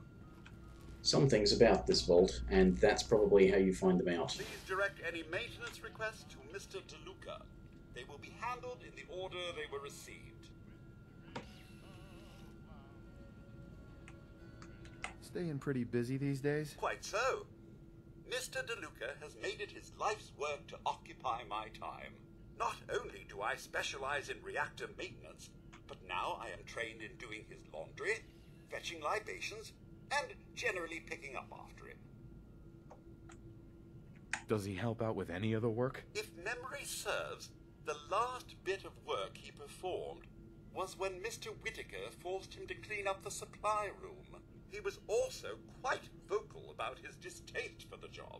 some things about this vault, and that's probably how you find them out. Please direct any maintenance requests to Mr. De Luca. They will be handled in the order they were received. Staying pretty busy these days? Quite so. Mr. De Luca has made it his life's work to occupy my time. Not only do I specialize in reactor maintenance, but now I am trained in doing his laundry, fetching libations, and generally picking up after him. Does he help out with any other work? If memory serves, the last bit of work he performed was when Mr. Whittaker forced him to clean up the supply room. He was also quite vocal about his distaste for the job.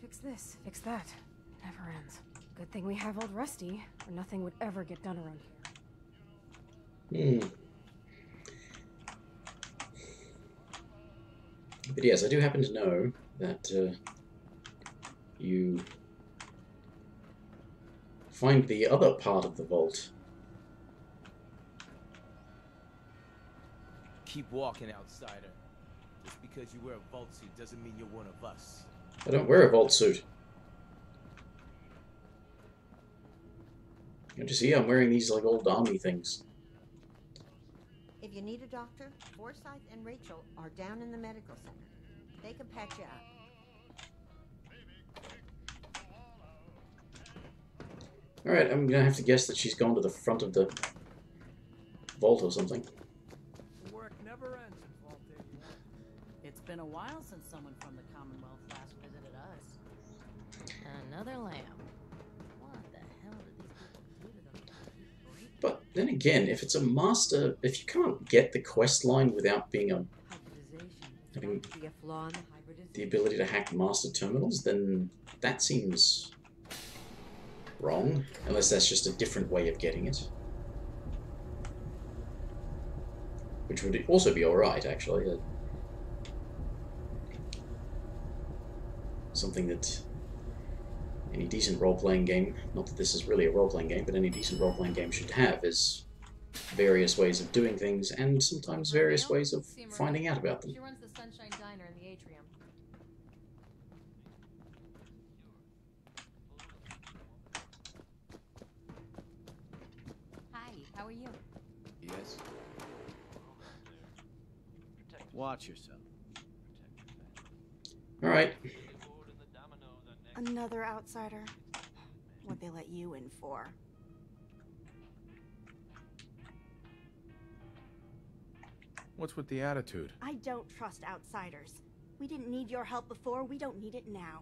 Fix this, fix that. It never ends. Good thing we have old Rusty, or nothing would ever get done around here. But yes, I do happen to know that you find the other part of the vault. Keep walking, outsider. Just because you wear a vault suit doesn't mean you're one of us. I don't wear a vault suit. Don't you see? I'm wearing these like old army things. If you need a doctor, Forsythe and Rachel are down in the medical center. They can patch you up. Alright, I'm gonna have to guess that she's gone to the front of the vault or something. Work never ends in Vault 81. It's been a while since someone from the Commonwealth last visited us. Another lamb. But then again, if it's a master, if you can't get the quest line without being a having the ability to hack master terminals, then that seems wrong. Unless that's just a different way of getting it, which would also be all right, actually. Something that any decent role-playing game, not that this is really a role-playing game, but any decent role-playing game should have is various ways of doing things and sometimes various ways of finding out about them. She runs the Sunshine Diner in the atrium. Hi, how are you? Yes. Watch yourself. All right. Another outsider. What'd they let you in for? What's with the attitude? I don't trust outsiders. We didn't need your help before, we don't need it now.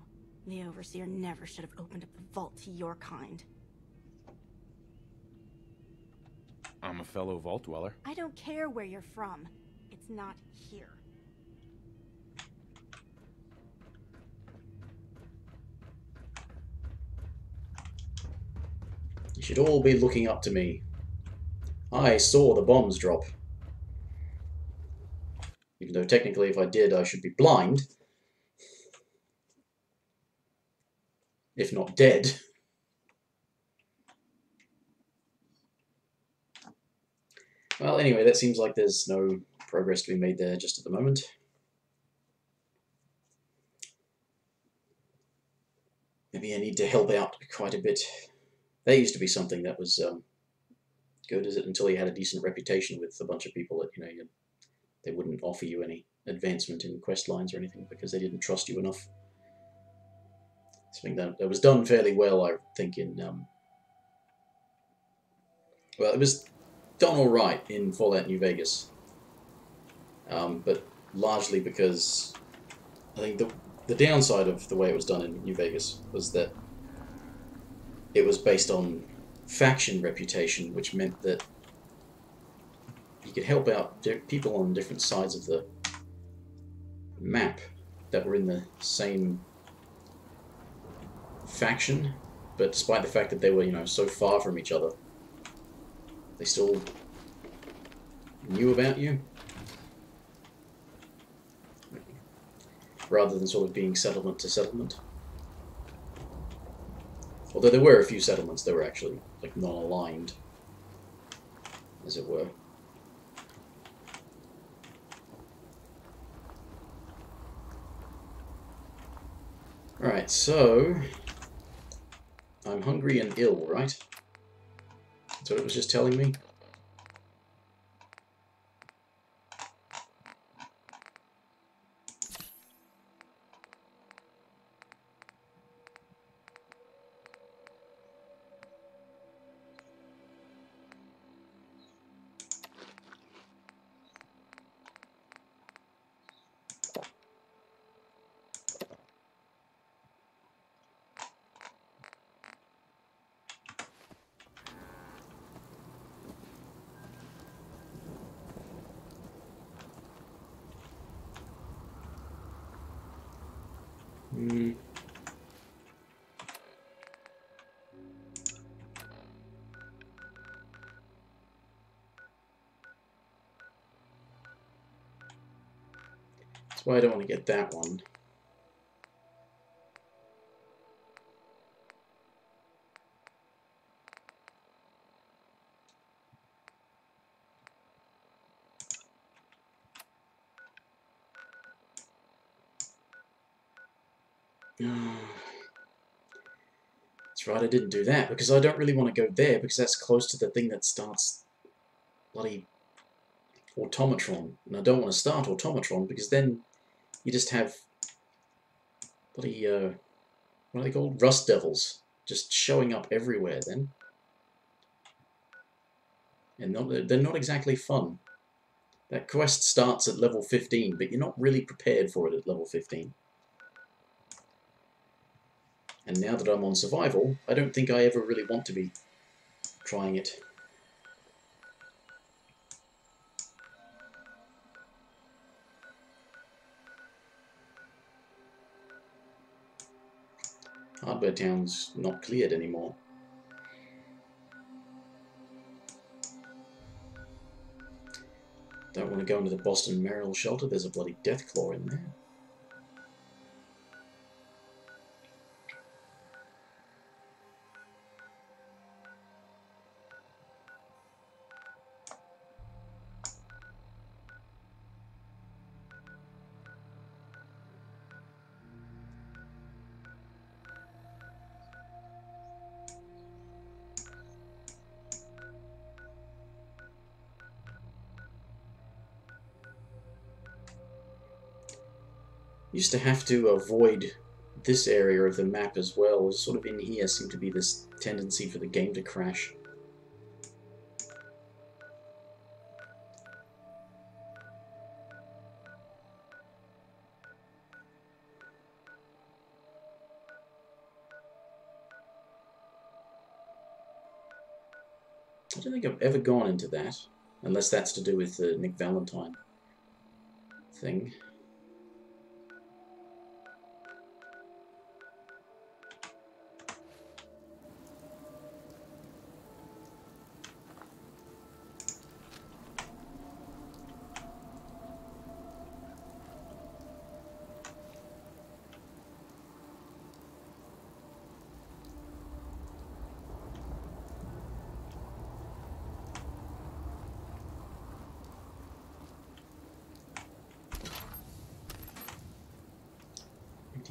The Overseer never should have opened up the vault to your kind. I'm a fellow vault dweller. I don't care where you're from. It's not here. You should all be looking up to me. I saw the bombs drop. Even though technically if I did, I should be blind. If not dead. Well, anyway, that seems like there's no progress to be made there just at the moment. Maybe I need to help out quite a bit. That used to be something that was good, is it? Until you had a decent reputation with a bunch of people that, you know, they wouldn't offer you any advancement in quest lines or anything because they didn't trust you enough. Something that was done fairly well, I think, in well, it was done all right in Fallout New Vegas, but largely because I think the downside of the way it was done in New Vegas was that it was based on faction reputation, which meant that you could help out people on different sides of the map that were in the same faction, but despite the fact that they were, you know, so far from each other, they still knew about you. Rather than sort of being settlement to settlement. Although there were a few settlements that were actually like non-aligned, as it were. Alright, so I'm hungry and ill, right? That's what it was just telling me. That's why I don't want to get that one. That's right, I didn't do that, because I don't really want to go there, because that's close to the thing that starts bloody Automatron, and I don't want to start Automatron, because then you just have bloody, what are they called? Rust Devils, just showing up everywhere then. And they're not exactly fun. That quest starts at level 15, but you're not really prepared for it at level 15. And now that I'm on survival, I don't think I ever really want to be trying it. Hardware Town's not cleared anymore. Don't want to go into the Boston Merrill shelter. There's a bloody Deathclaw in there. Used to have to avoid this area of the map as well. Sort of in here seemed to be this tendency for the game to crash. I don't think I've ever gone into that, unless that's to do with the Nick Valentine thing.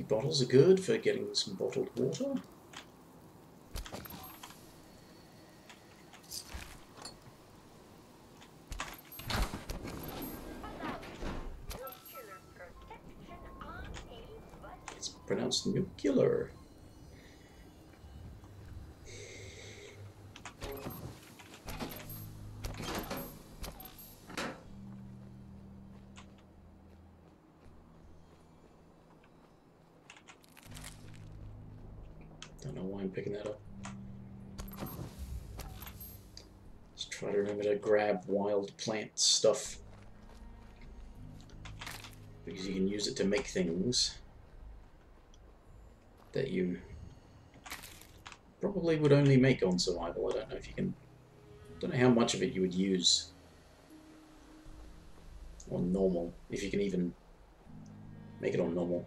Bottles are good for getting some bottled water. It's pronounced nuclear. Wild plant stuff, because you can use it to make things that you probably would only make on survival. I don't know if you can, don't know how much of it you would use on normal, if you can even make it on normal,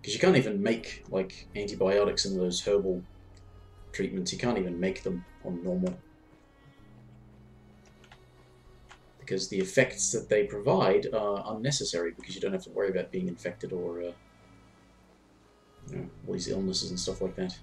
because you can't even make like antibiotics and those herbal treatments, you can't even make them on normal, because the effects that they provide are unnecessary, because you don't have to worry about being infected or you know, all these illnesses and stuff like that.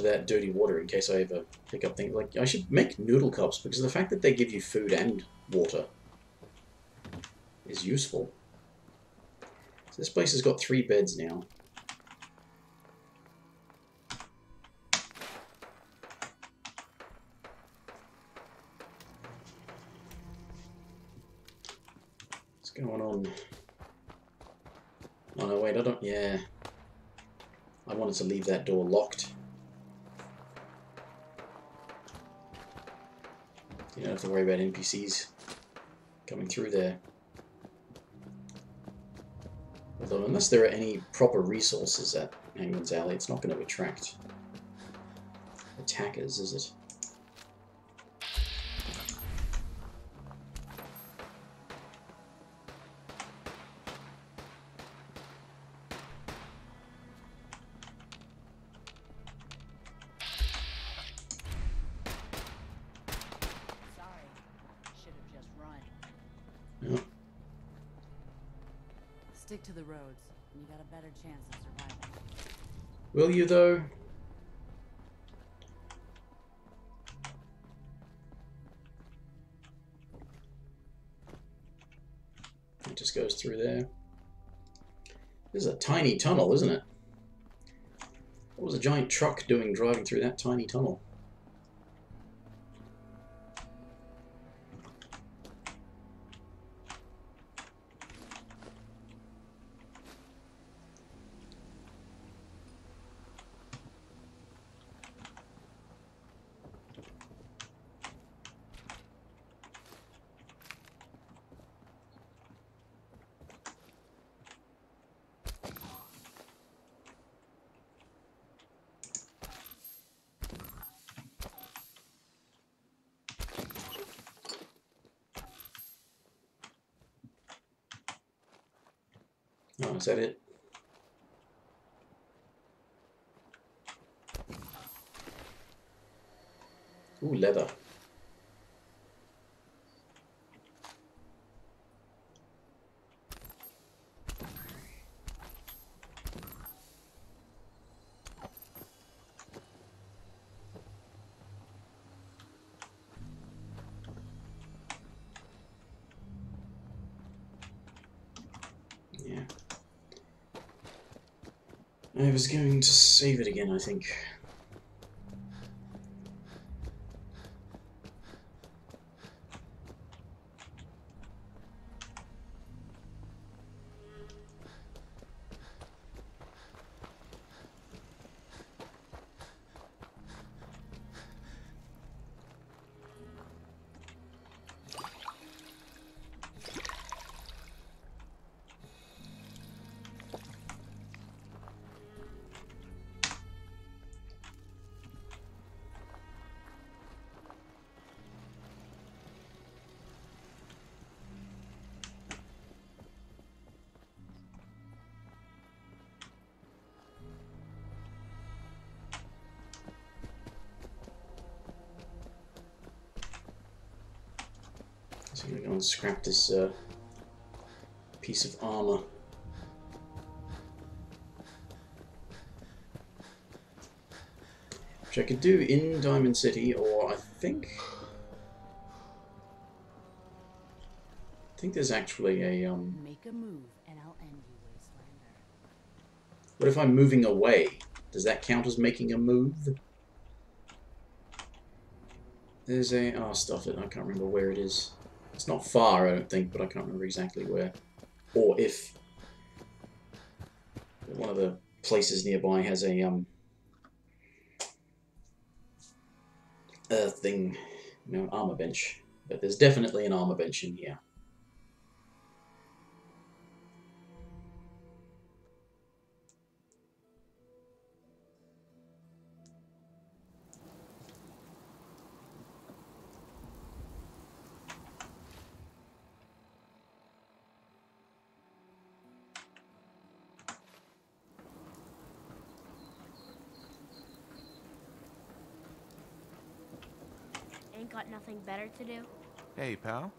That dirty water in case I ever pick up things. Like, I should make noodle cups, because the fact that they give you food and water is useful. So this place has got 3 beds now. going on? Oh no, wait, I don't, yeah. I wanted to leave that door locked. You don't have to worry about NPCs coming through there. Although, unless there are any proper resources at Hangman's Alley, it's not going to attract attackers, is it? Will you, though? It just goes through there. This is a tiny tunnel, isn't it? What was a giant truck doing driving through that tiny tunnel? Oh, is that it? Ooh, leather. I was going to save it again, I think. So I'm going to go and scrap this piece of armor. Which I could do in Diamond City, or I think there's actually a... Make a move and I'll end you, Wastelander. What if I'm moving away? Does that count as making a move? There's a... Oh, stuff it. I can't remember where it is. It's not far, I don't think, but I can't remember exactly where. Or if one of the places nearby has a thing, you know, armor bench. But there's definitely an armor bench in here. Got nothing better to do? Hey, pal.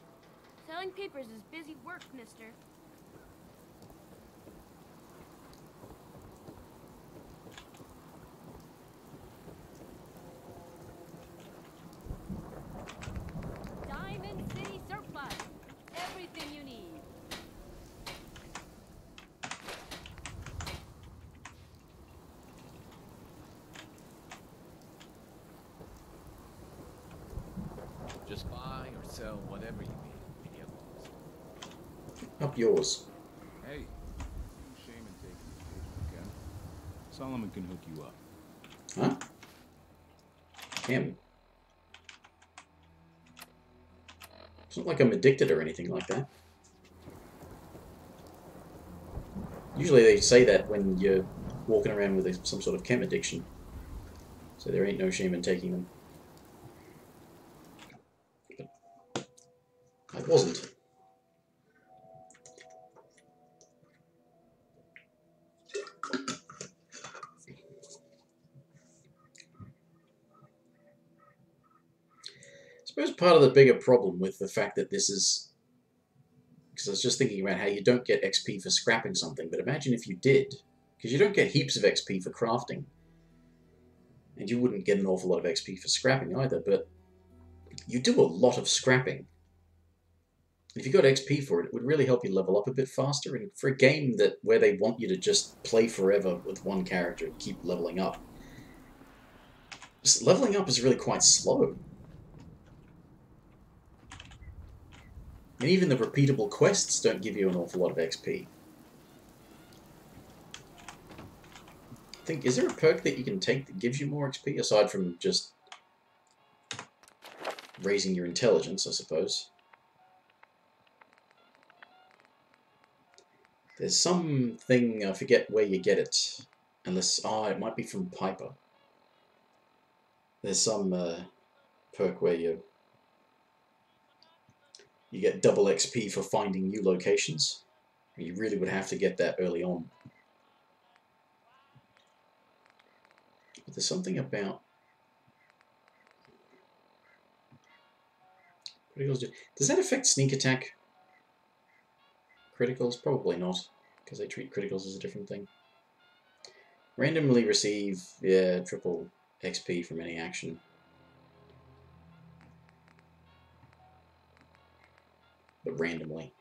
Selling papers is busy work, mister. Diamond City surplus. Everything you need. Just buy or sell whatever you need. Up yours. Hey, no shame in taking this again. Solomon can hook you up. Huh? Him. It's not like I'm addicted or anything like that. Usually they say that when you're walking around with some sort of chem addiction. So there ain't no shame in taking them. But I wasn't. I suppose part of the bigger problem with the fact that this is, because I was just thinking about how you don't get XP for scrapping something, but imagine if you did, because you don't get heaps of XP for crafting, and you wouldn't get an awful lot of XP for scrapping either, but you do a lot of scrapping. If you got XP for it, it would really help you level up a bit faster, and for a game that where they want you to just play forever with one character and keep leveling up, just leveling up is really quite slow. And even the repeatable quests don't give you an awful lot of XP. I think, is there a perk that you can take that gives you more XP, aside from just raising your intelligence, I suppose? There's something, I forget where you get it. Unless, it might be from Piper. There's some perk where you get double XP for finding new locations. You really would have to get that early on. But there's something about... Criticals. Does that affect sneak attack? Criticals? Probably not, because they treat criticals as a different thing. Randomly receive, yeah, triple XP from any action. Randomly.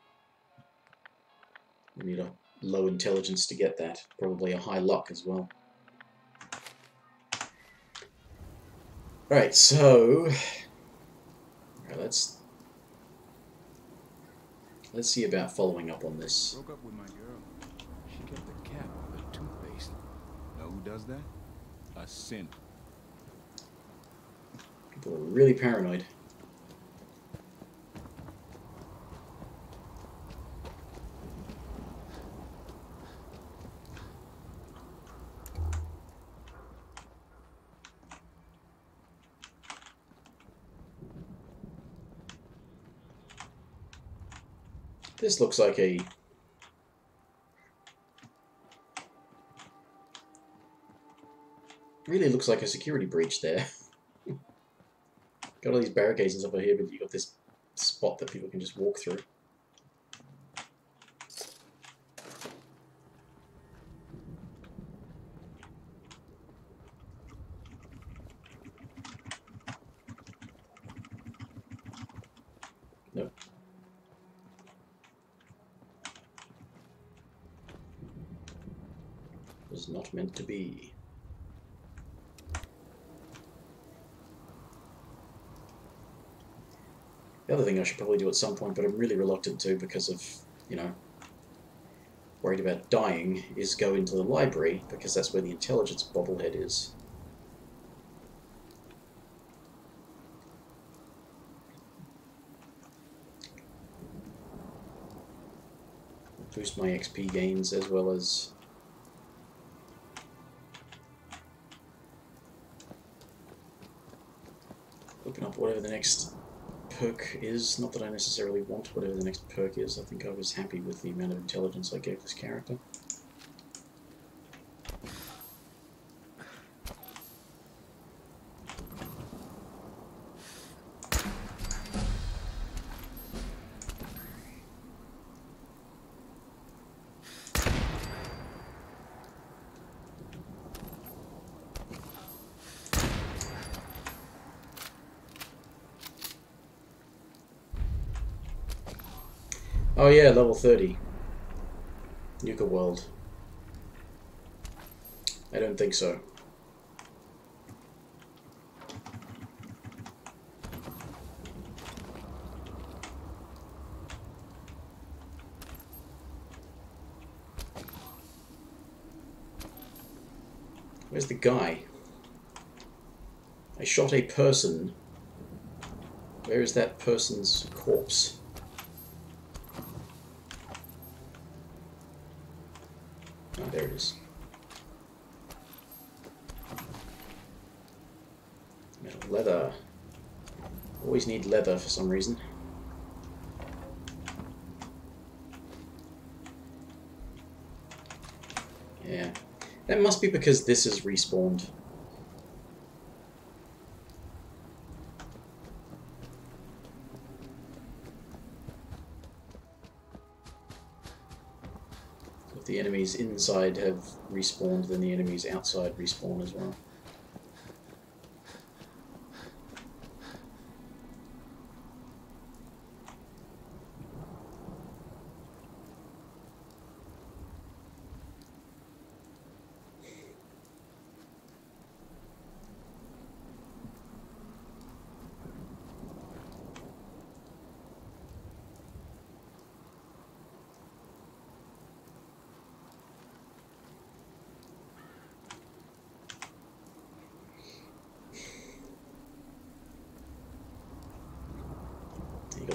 You need a low intelligence to get that. Probably a high luck as well. Alright, so... Alright, let's see about following up on this. Broke up with my girl. She kept the cap on the toothpaste. Know who does that? A sin. People are really paranoid. This looks like a really looks like a security breach there. Got all these barricades and stuff over here, but you got this spot that people can just walk through. To be. The other thing I should probably do at some point, but I'm really reluctant to because of, you know, worried about dying, is go into the library because that's where the intelligence bobblehead is. Boost my XP gains as well as up whatever the next perk is. Not that I necessarily want whatever the next perk is. I think I was happy with the amount of intelligence I gave this character. Oh yeah, level 30. Nuka World. I don't think so. Where's the guy? I shot a person. Where is that person's corpse? Oh, there it is. Metal leather. Always need leather for some reason. Yeah. That must be because this is respawned. If the enemies inside have respawned, then the enemies outside respawn as well.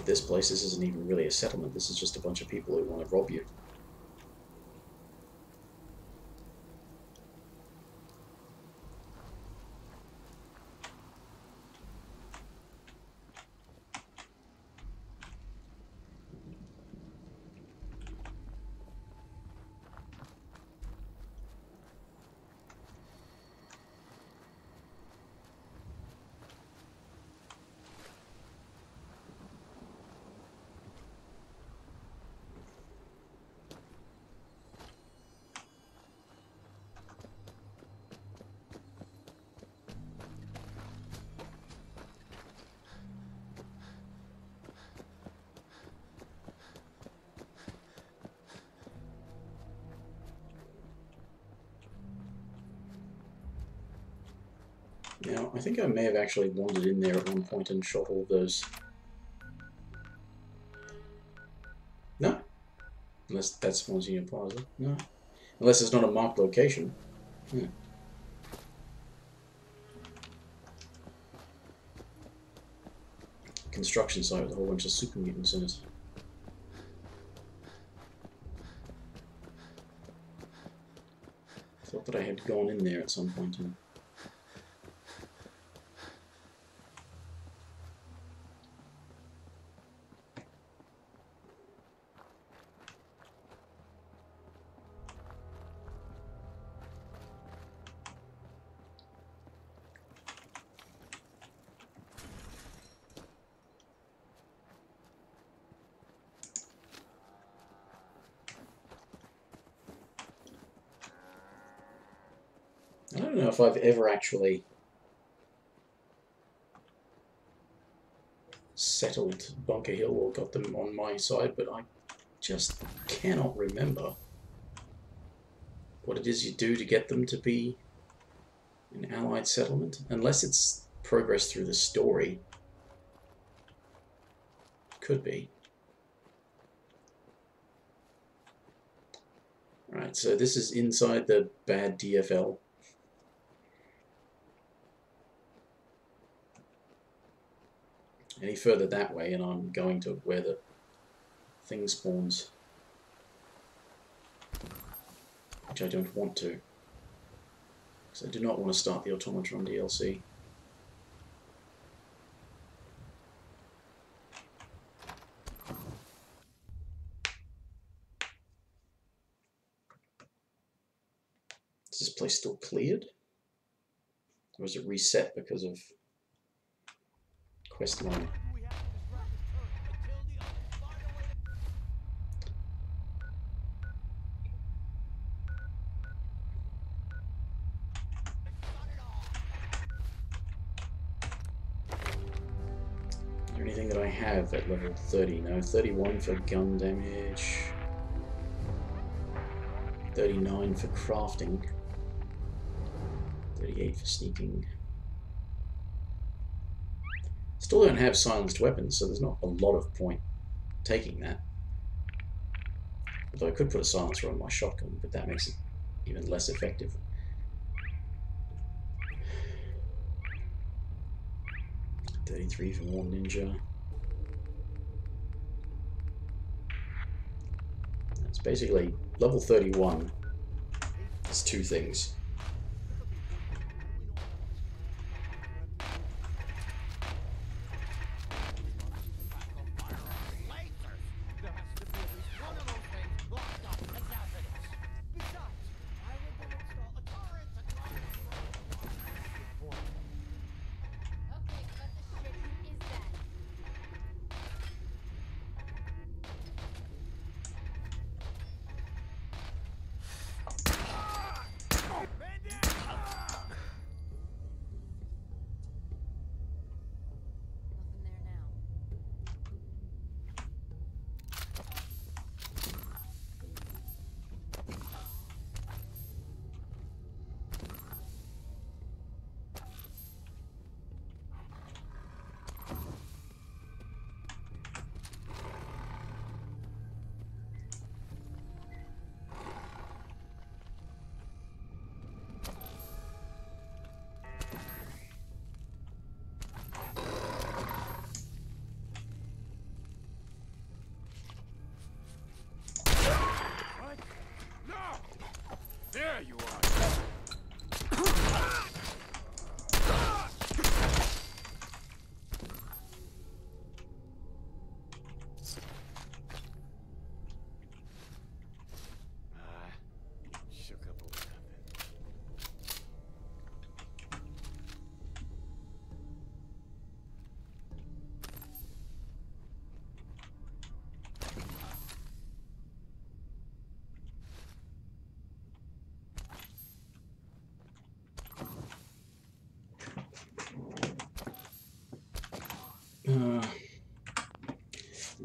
This place, this isn't even really a settlement. This is just a bunch of people who want to rob you. Now, I think I may have actually wandered in there at one point and shot all those. No. Unless that's Monsignor Plaza. No. Unless it's not a marked location. Hmm. Construction site with a whole bunch of super mutants in it. I thought that I had gone in there at some point. And if I've ever actually settled Bunker Hill or got them on my side, but I just cannot remember what it is you do to get them to be an allied settlement, unless it's progress through the story. Could be. Alright, so this is inside the bad DFL. Any further that way, and I'm going to where the thing spawns, which I don't want to, because I do not want to start the Automatron DLC. Is this place still cleared? Or is it reset because of quest line? Is there anything that I have at level 30? No, 31 for gun damage, 39 for crafting, 38 for sneaking. Still don't have silenced weapons, so there's not a lot of point taking that. Although I could put a silencer on my shotgun, but that makes it even less effective. 33 for one ninja. That's basically level 31. It's two things.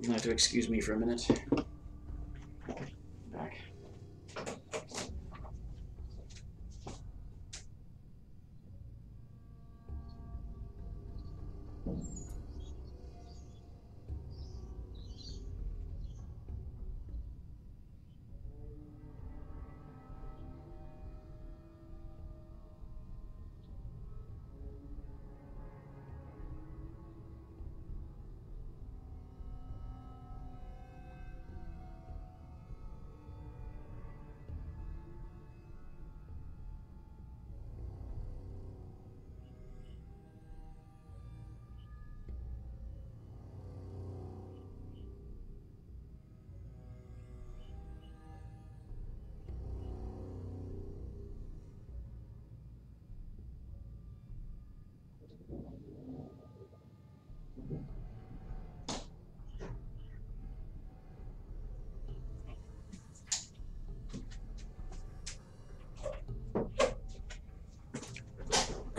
You'll have to excuse me for a minute. Back.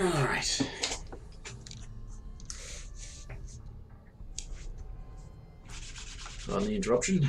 Alright. Pardon the interruption.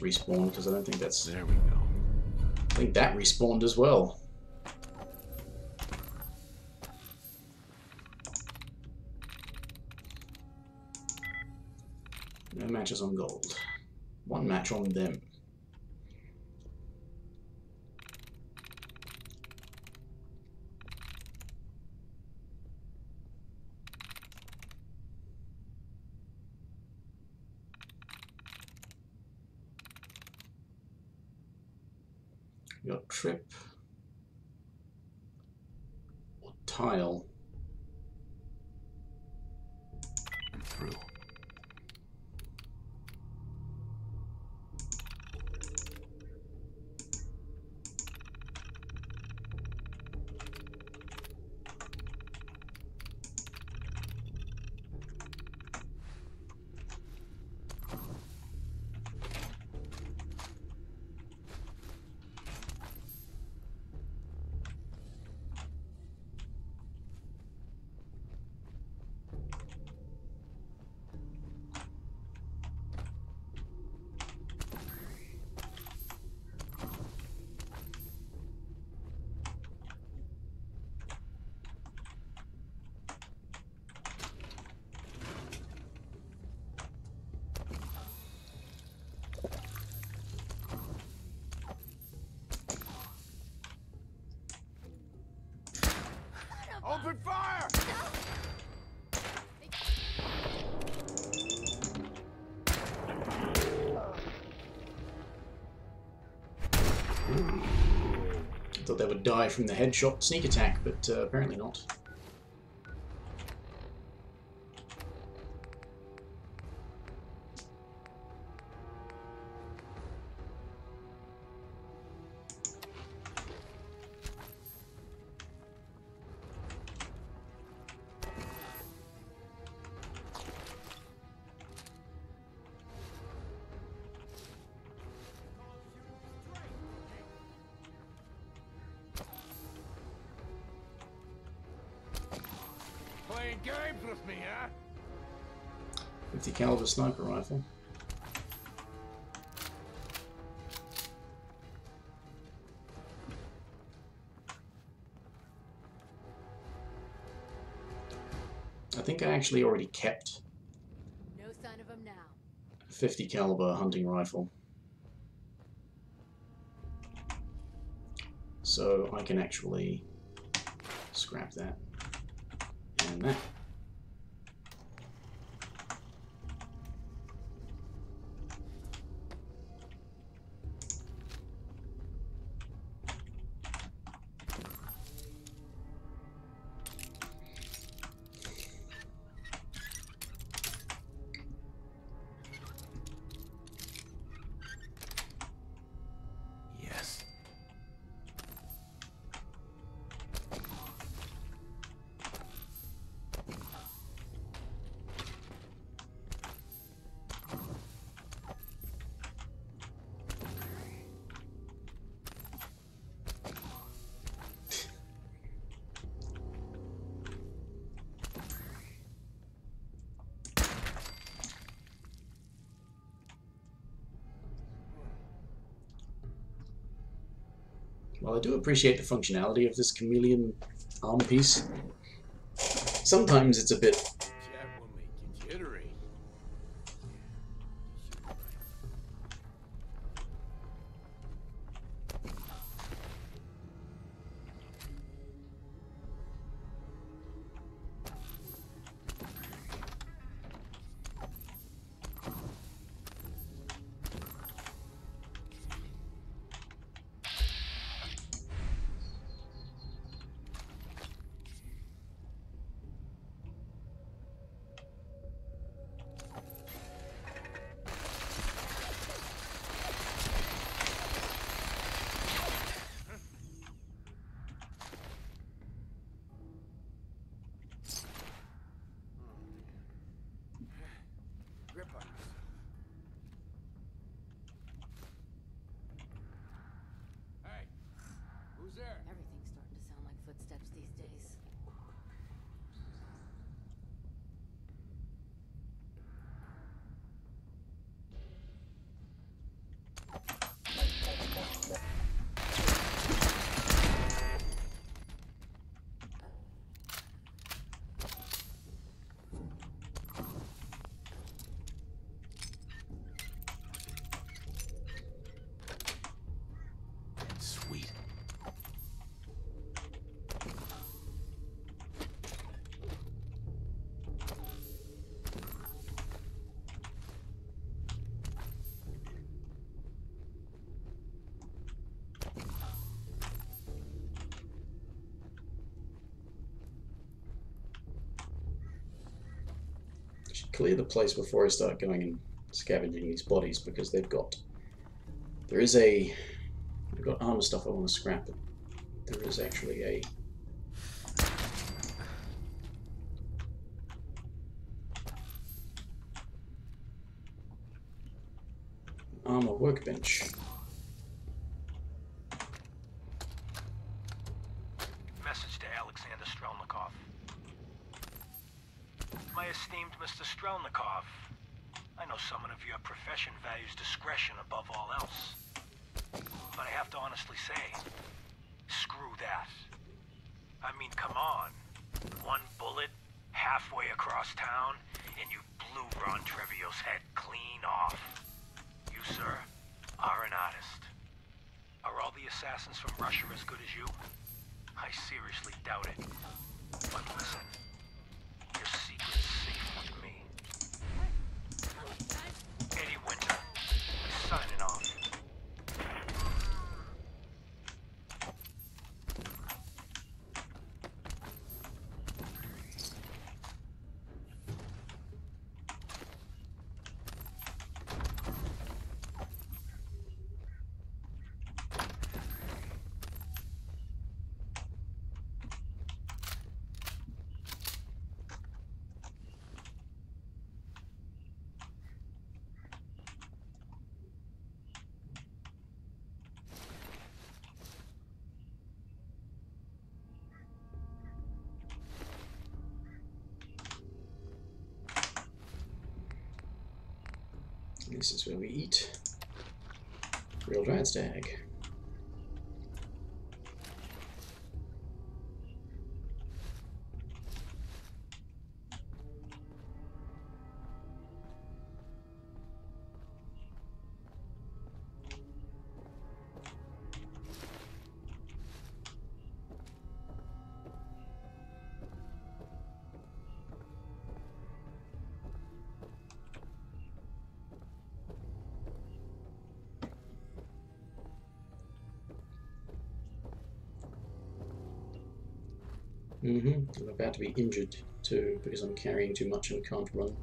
Respawned because I don't think that's there. We go. I think that respawned as well. No matches on gold. One match on them. Trip or tile. I'm through. Open fire! Thought they would die from the headshot sneak attack, but apparently not. Caliber sniper rifle. I think I actually already kept no sign of him now. 50 caliber hunting rifle. So I can actually scrap that and that. Well, I do appreciate the functionality of this chameleon arm piece. Sometimes it's a bit... Everything's starting to sound like footsteps these days. Clear the place before I start going and scavenging these bodies, because they've got... There is a... I've got armor stuff I want to scrap, but there is actually a... armor workbench. Assassins from Russia as good as you? I seriously doubt it. But listen, your secret is safe with me. Eddie Winter, signing off. This is where we eat. Real giant stag. I'm about to be injured too because I'm carrying too much and can't run.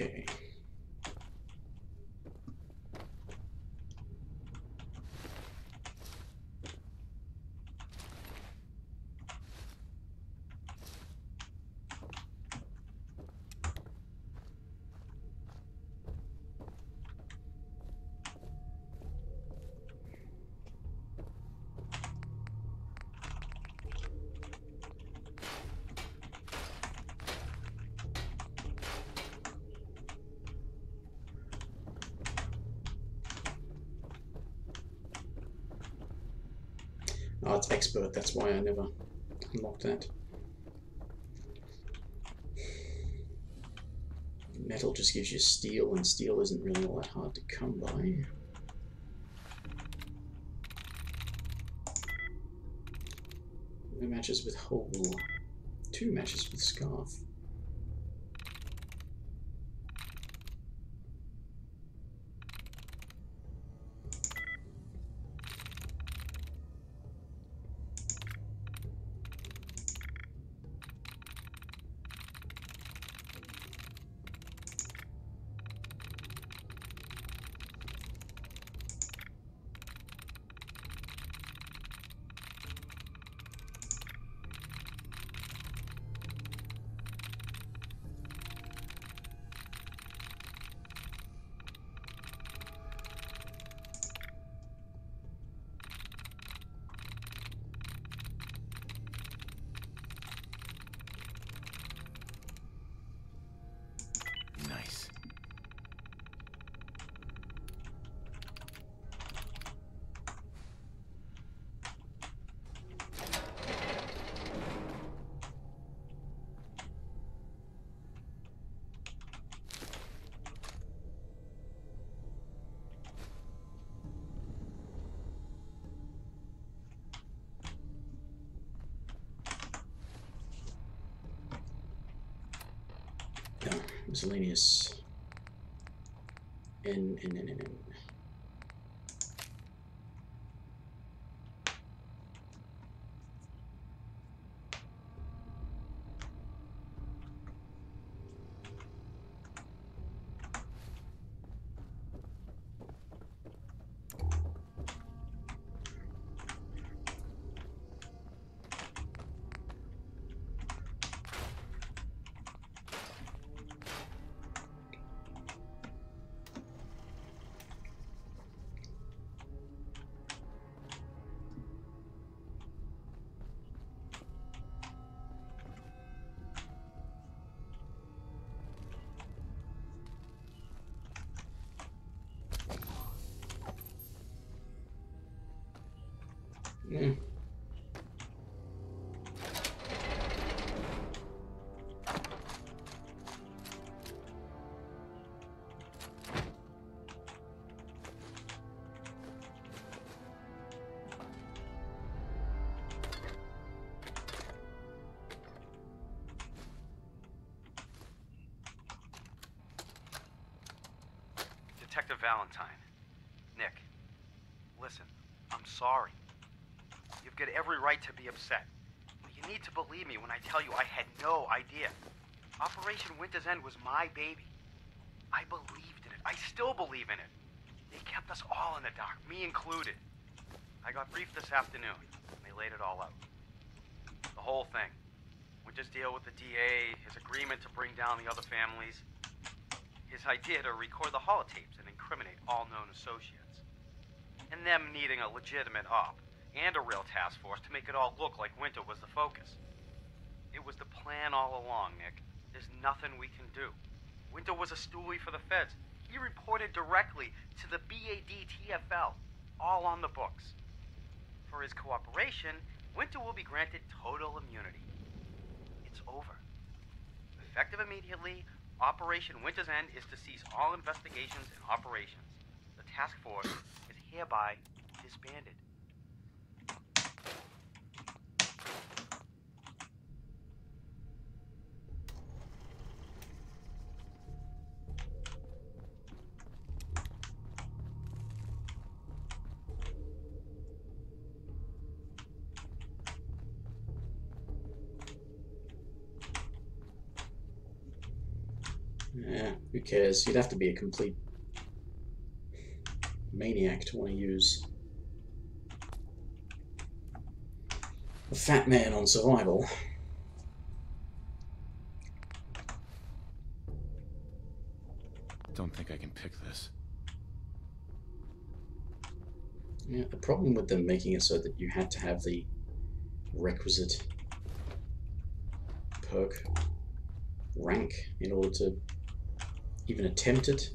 Okay. Oh, it's expert, that's why I never unlocked that. Metal just gives you steel, and steel isn't really all that hard to come by. No matches with hole. 2 matches with scarf. Miscellaneous in. Detective Valentine. Nick, listen, I'm sorry. You've got every right to be upset. But you need to believe me when I tell you I had no idea. Operation Winter's End was my baby. I believed in it. I still believe in it. They kept us all in the dark, me included. I got briefed this afternoon, and they laid it all out. The whole thing. Winter's deal with the DA, his agreement to bring down the other families, his idea to record the holotapes and incriminate all known associates, and them needing a legitimate op and a real task force to make it all look like Winter was the focus. It was the plan all along, Nick. There's nothing we can do. Winter was a stoolie for the feds. He reported directly to the BAD TFL, all on the books. For his cooperation, Winter will be granted total immunity. It's over. Effective immediately, Operation Winter's End is to cease all investigations and operations. The task force is hereby disbanded. Yeah, who cares? You'd have to be a complete maniac to want to use a fat man on survival. Don't think I can pick this. Yeah, the problem with them making it so that you had to have the requisite perk rank in order to even attempt it.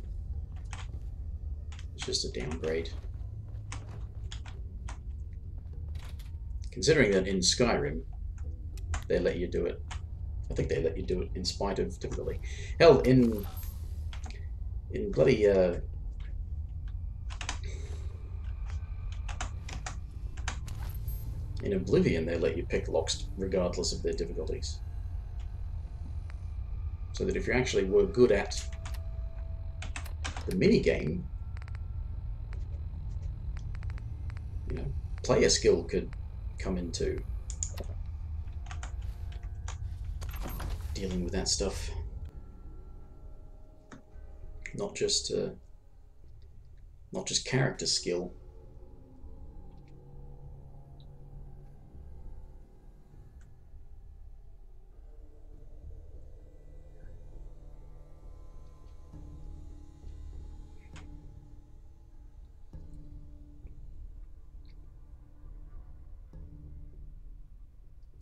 It's just a downgrade. Considering that in Skyrim, they let you do it. I think they let you do it in spite of difficulty. Hell, in bloody in Oblivion, they let you pick locks regardless of their difficulties. So that if you actually were good at the minigame, you know, player skill could come into dealing with that stuff. Not just not just character skill.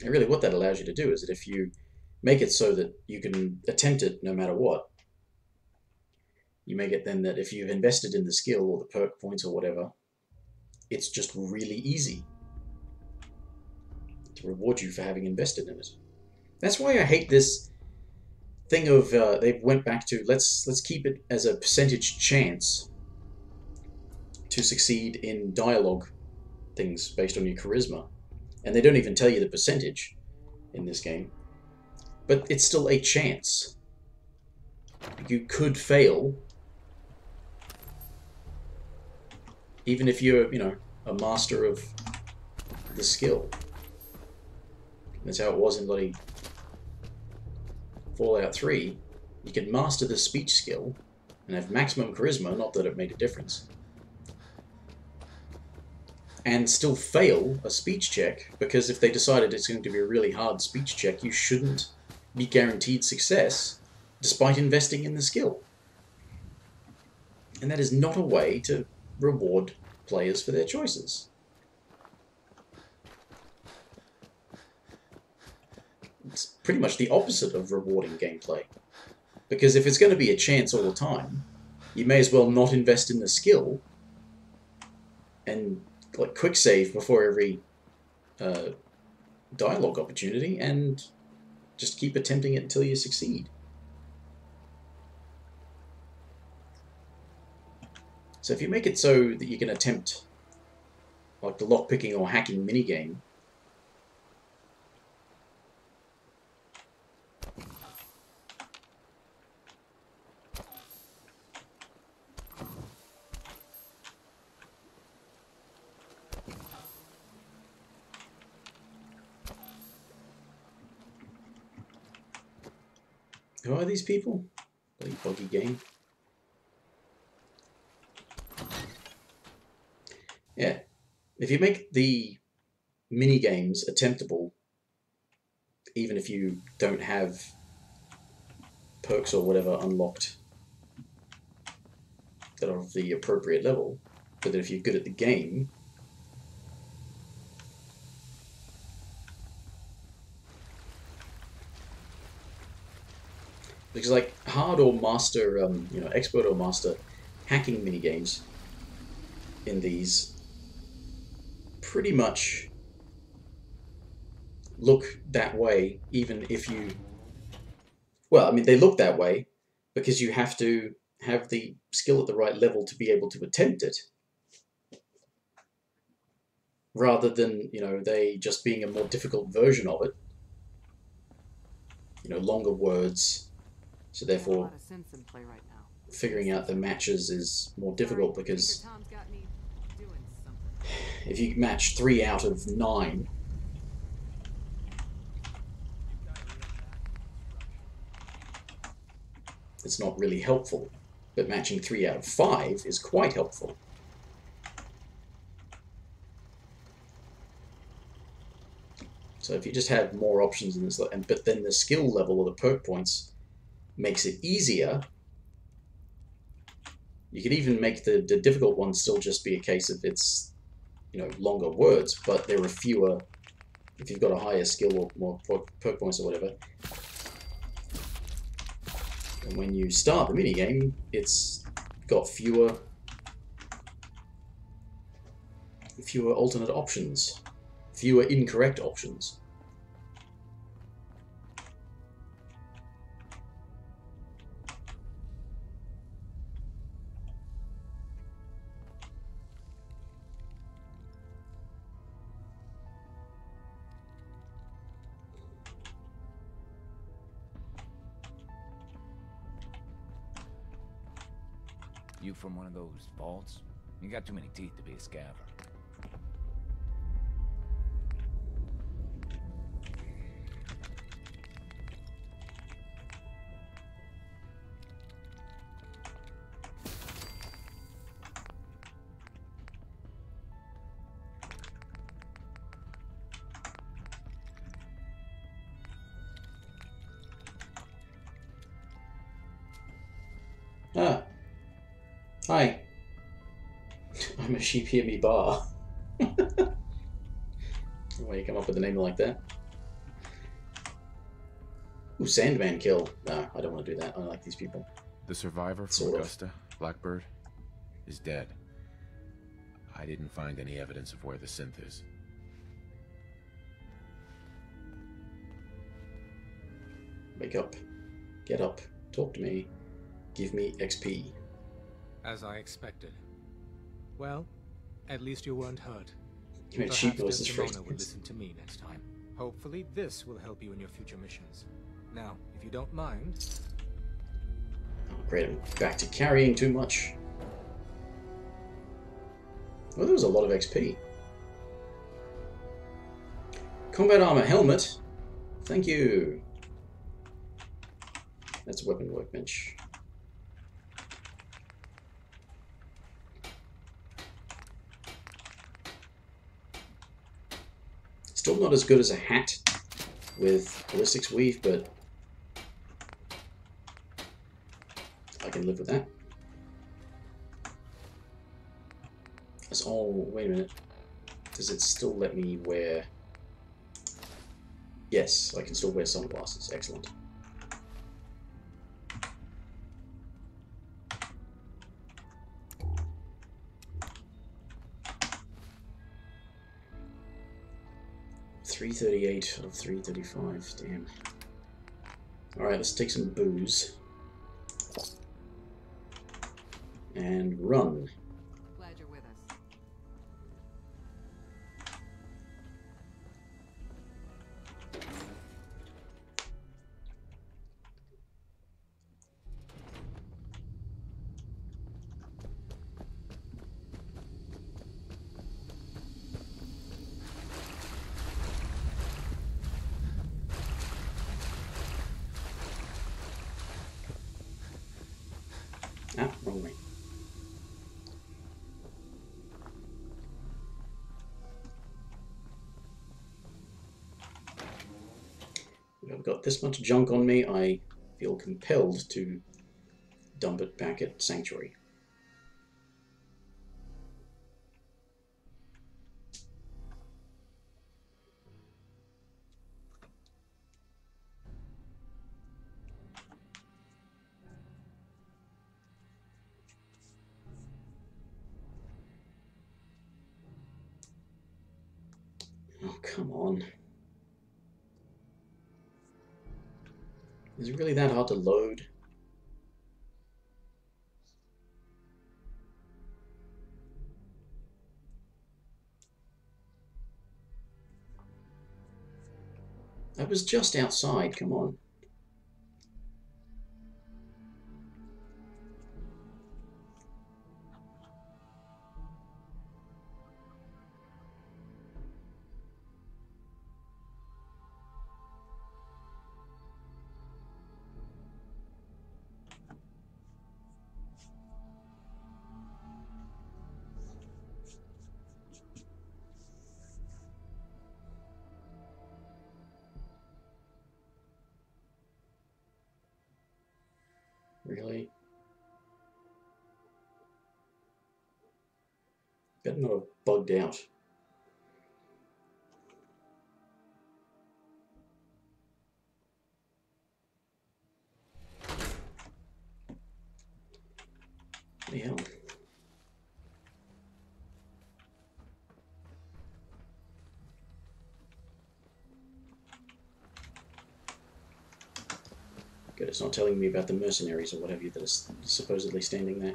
And really what that allows you to do is that if you make it so that you can attempt it no matter what, you make it then that if you've invested in the skill or the perk points or whatever, it's just really easy to reward you for having invested in it. That's why I hate this thing of they went back to let's keep it as a percentage chance to succeed in dialogue things based on your charisma. And they don't even tell you the percentage in this game. But it's still a chance. You could fail even if you're, you know, a master of the skill. That's how it was in bloody Fallout 3. You can master the speech skill and have maximum charisma, not that it made a difference, and still fail a speech check, because if they decided it's going to be a really hard speech check, you shouldn't be guaranteed success despite investing in the skill. And that is not a way to reward players for their choices. It's pretty much the opposite of rewarding gameplay. Because if it's going to be a chance all the time, you may as well not invest in the skill and like quick save before every dialogue opportunity and just keep attempting it until you succeed. So if you make it so that you can attempt like the lockpicking or hacking minigame, who are these people? Bloody buggy game. Yeah, if you make the mini games attemptable, even if you don't have perks or whatever unlocked that are of the appropriate level, but that if you're good at the game, because like hard or master, you know, expert or master hacking mini games in these pretty much look that way, even if you... Well, I mean, they look that way because you have to have the skill at the right level to be able to attempt it, rather than, you know, they just being a more difficult version of it. You know, longer words, so therefore figuring out the matches is more difficult because... If you match 3 out of 9, it's not really helpful. But matching 3 out of 5 is quite helpful. So if you just have more options in this, but then the skill level or the perk points makes it easier. You could even make the difficult one still just be a case of it's, you know, longer words, but there are fewer. If you've got a higher skill or more perk points or whatever, and when you start the minigame, it's got fewer alternate options, fewer incorrect options. From one of those vaults? You got too many teeth to be a scavenger. Hi. I'm a sheep, hear me bar. Why you come up with a name like that? Ooh, Sandman kill. No, I don't want to do that. I like these people. The survivor from Augusta, Blackbird, is dead. I didn't find any evidence of where the synth is. Wake up. Get up. Talk to me. Give me XP. As I expected. Well, at least you weren't hurt. Perhaps Desdemona will listen to me next time. Hopefully this will help you in your future missions. Now, if you don't mind... Oh, great, I'm back to carrying too much. Well, there was a lot of XP. Combat armor helmet. Thank you. That's a weapon workbench. Still not as good as a hat with ballistics weave, but I can live with that. That's all. Wait a minute. Does it still let me wear? Yes, I can still wear sunglasses. Excellent. $338 out of $335. Damn. All right, let's take some booze and run. Glad you're with us. This much junk on me, I feel compelled to dump it back at Sanctuary. Oh, come on. Is it really that hard to load? That was just outside, come on. Really? Better not have bugged out. What the hell? It's not telling me about the mercenaries or whatever that is supposedly standing there.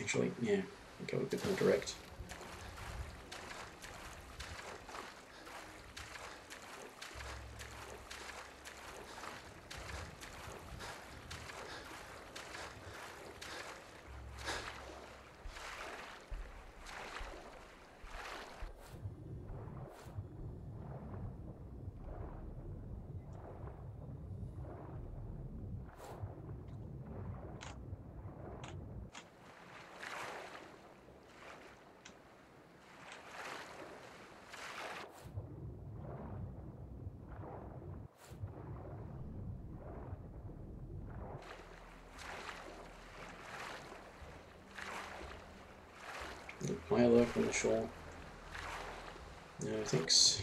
Actually, yeah, I'll go a bit more direct. Milo from the shore. No thanks.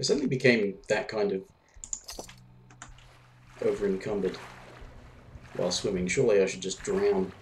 I suddenly became that kind of over-encumbered while swimming. Surely I should just drown.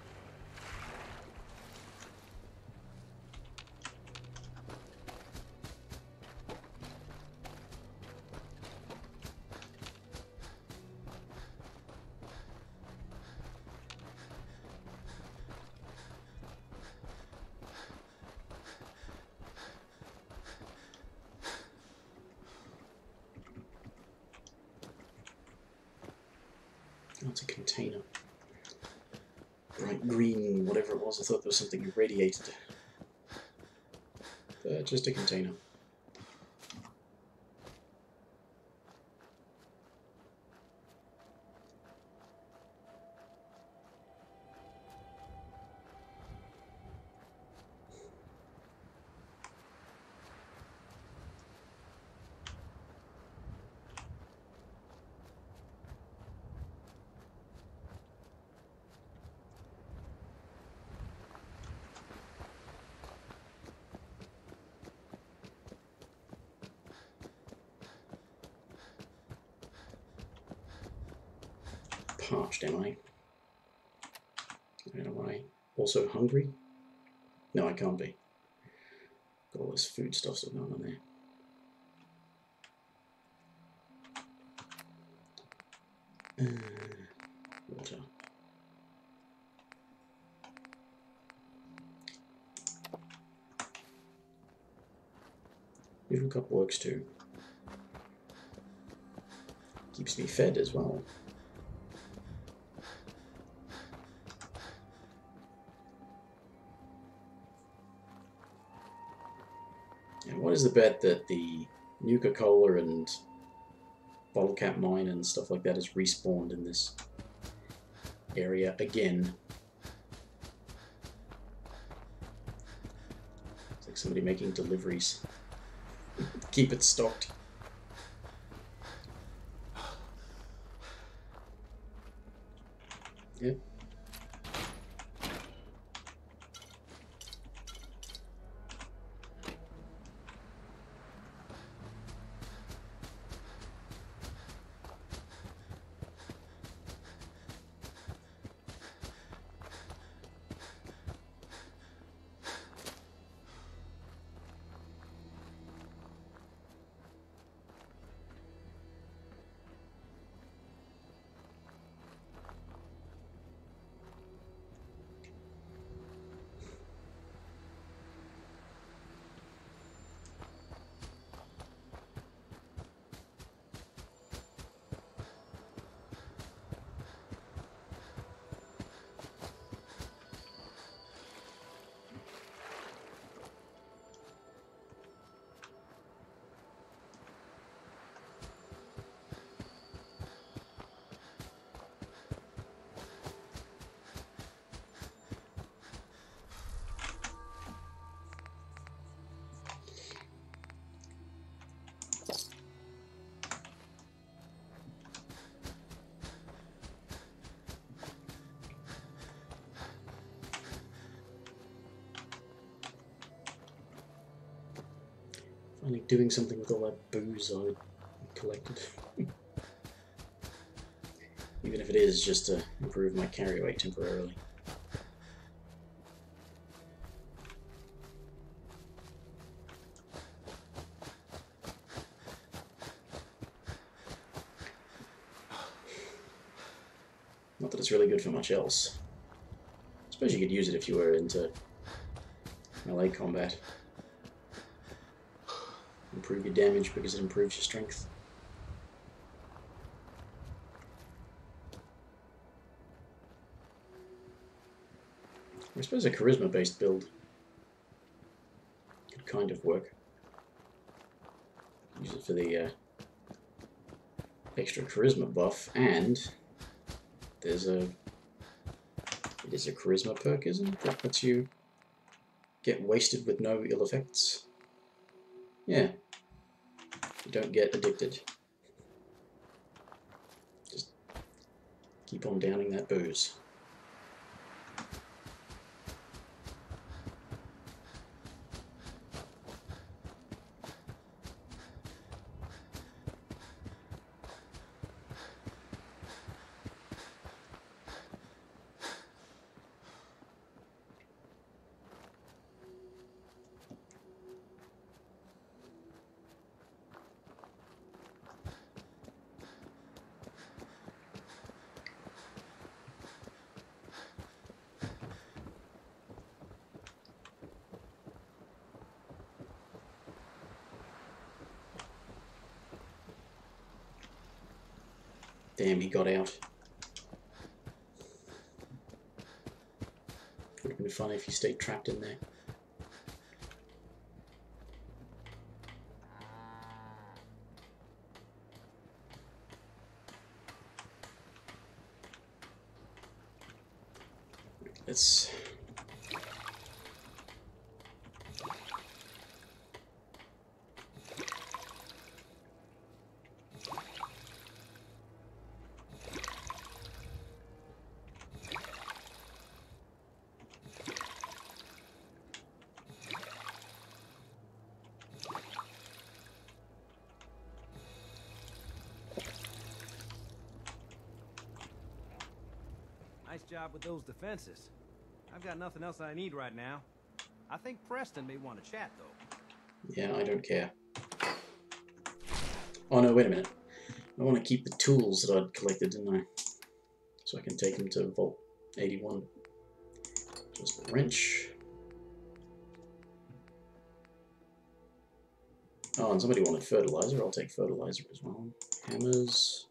I thought there was something irradiated. Just a container. Parched, am I? And am I also hungry? No, I can't be. Got all this food stuff that's going on there. Water. Little cup works too. Keeps me fed as well. What is the bet that the Nuka-Cola and bottle cap mine and stuff like that has respawned in this area again? It's like somebody making deliveries. Keep it stocked. Yep. Doing something with all that booze I collected. Even if it is just to improve my carry weight temporarily. Not that it's really good for much else. I suppose you could use it if you were into melee combat. Improve your damage because it improves your strength. I suppose a charisma-based build could kind of work. Use it for the extra charisma buff, and there's a... It is a charisma perk, isn't it? That lets you get wasted with no ill effects. Yeah. You don't get addicted. Just keep on downing that booze. Damn, he got out. Would have been funny if you stayed trapped in there. Let's... Nice job with those defenses. I've got nothing else I need right now. I think Preston may want to chat, though. Yeah, I don't care. Oh, no, wait a minute. I want to keep the tools that I'd collected, didn't I? So I can take them to Vault 81. Just the wrench. Oh, and somebody wanted fertilizer. I'll take fertilizer as well. Hammers.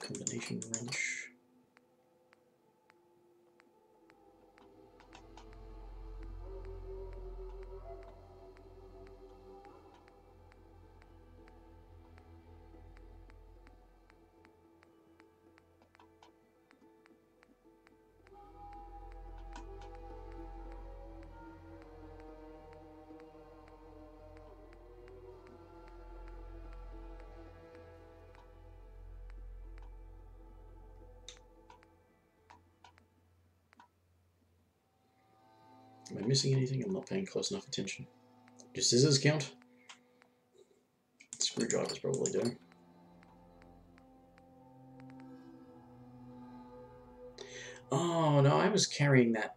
Combination wrench. Am I missing anything? I'm not paying close enough attention. Do scissors count? Screwdrivers probably do. Oh, no, I was carrying that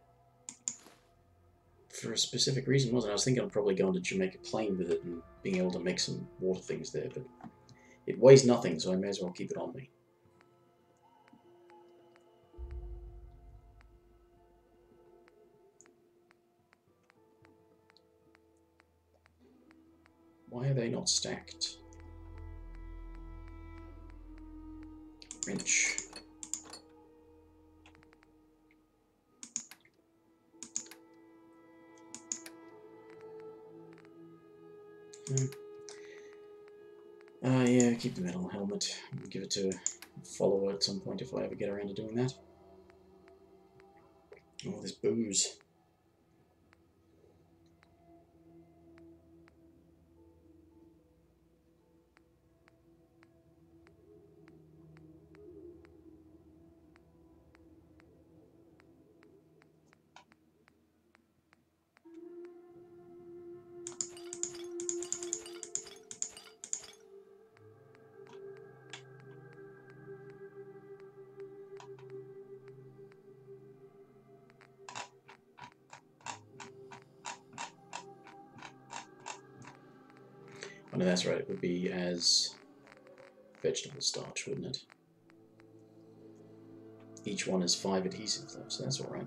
for a specific reason, wasn't I? I was thinking I'd probably go on to Jamaica Plain with it and being able to make some water things there, but it weighs nothing, so I may as well keep it on me. Why are they not stacked? Wrench. Yeah, keep the metal helmet. I'll give it to a follower at some point if I ever get around to doing that. Oh, this booze. No, that's right, it would be as vegetable starch, wouldn't it? Each one is 5 adhesives, though, so that's alright.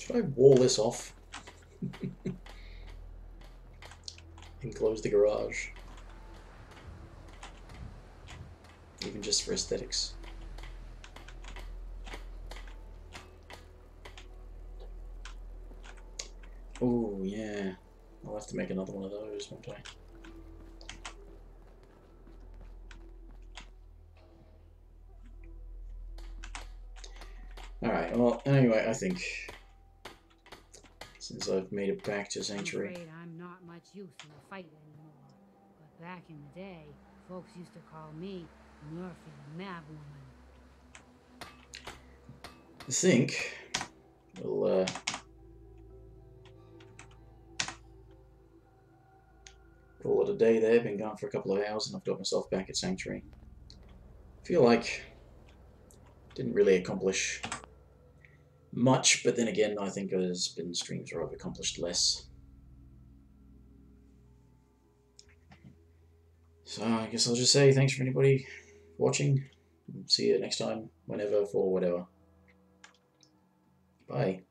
Should I wall this off? And close the garage? Even just for aesthetics. Oh, yeah. I'll have to make another one of those, won't I? Alright, well, anyway, I think since I've made it back to Sanctuary... I'm not much use in the fight anymore. But back in the day, folks used to call me Murphy the Mad Woman. I think we'll, call it a day there. Been gone for a couple of hours and I've got myself back at Sanctuary. I feel like didn't really accomplish much, but then again, I think there's been streams where I've accomplished less. So I guess I'll just say thanks for anybody watching. See you next time, whenever, for whatever. Bye.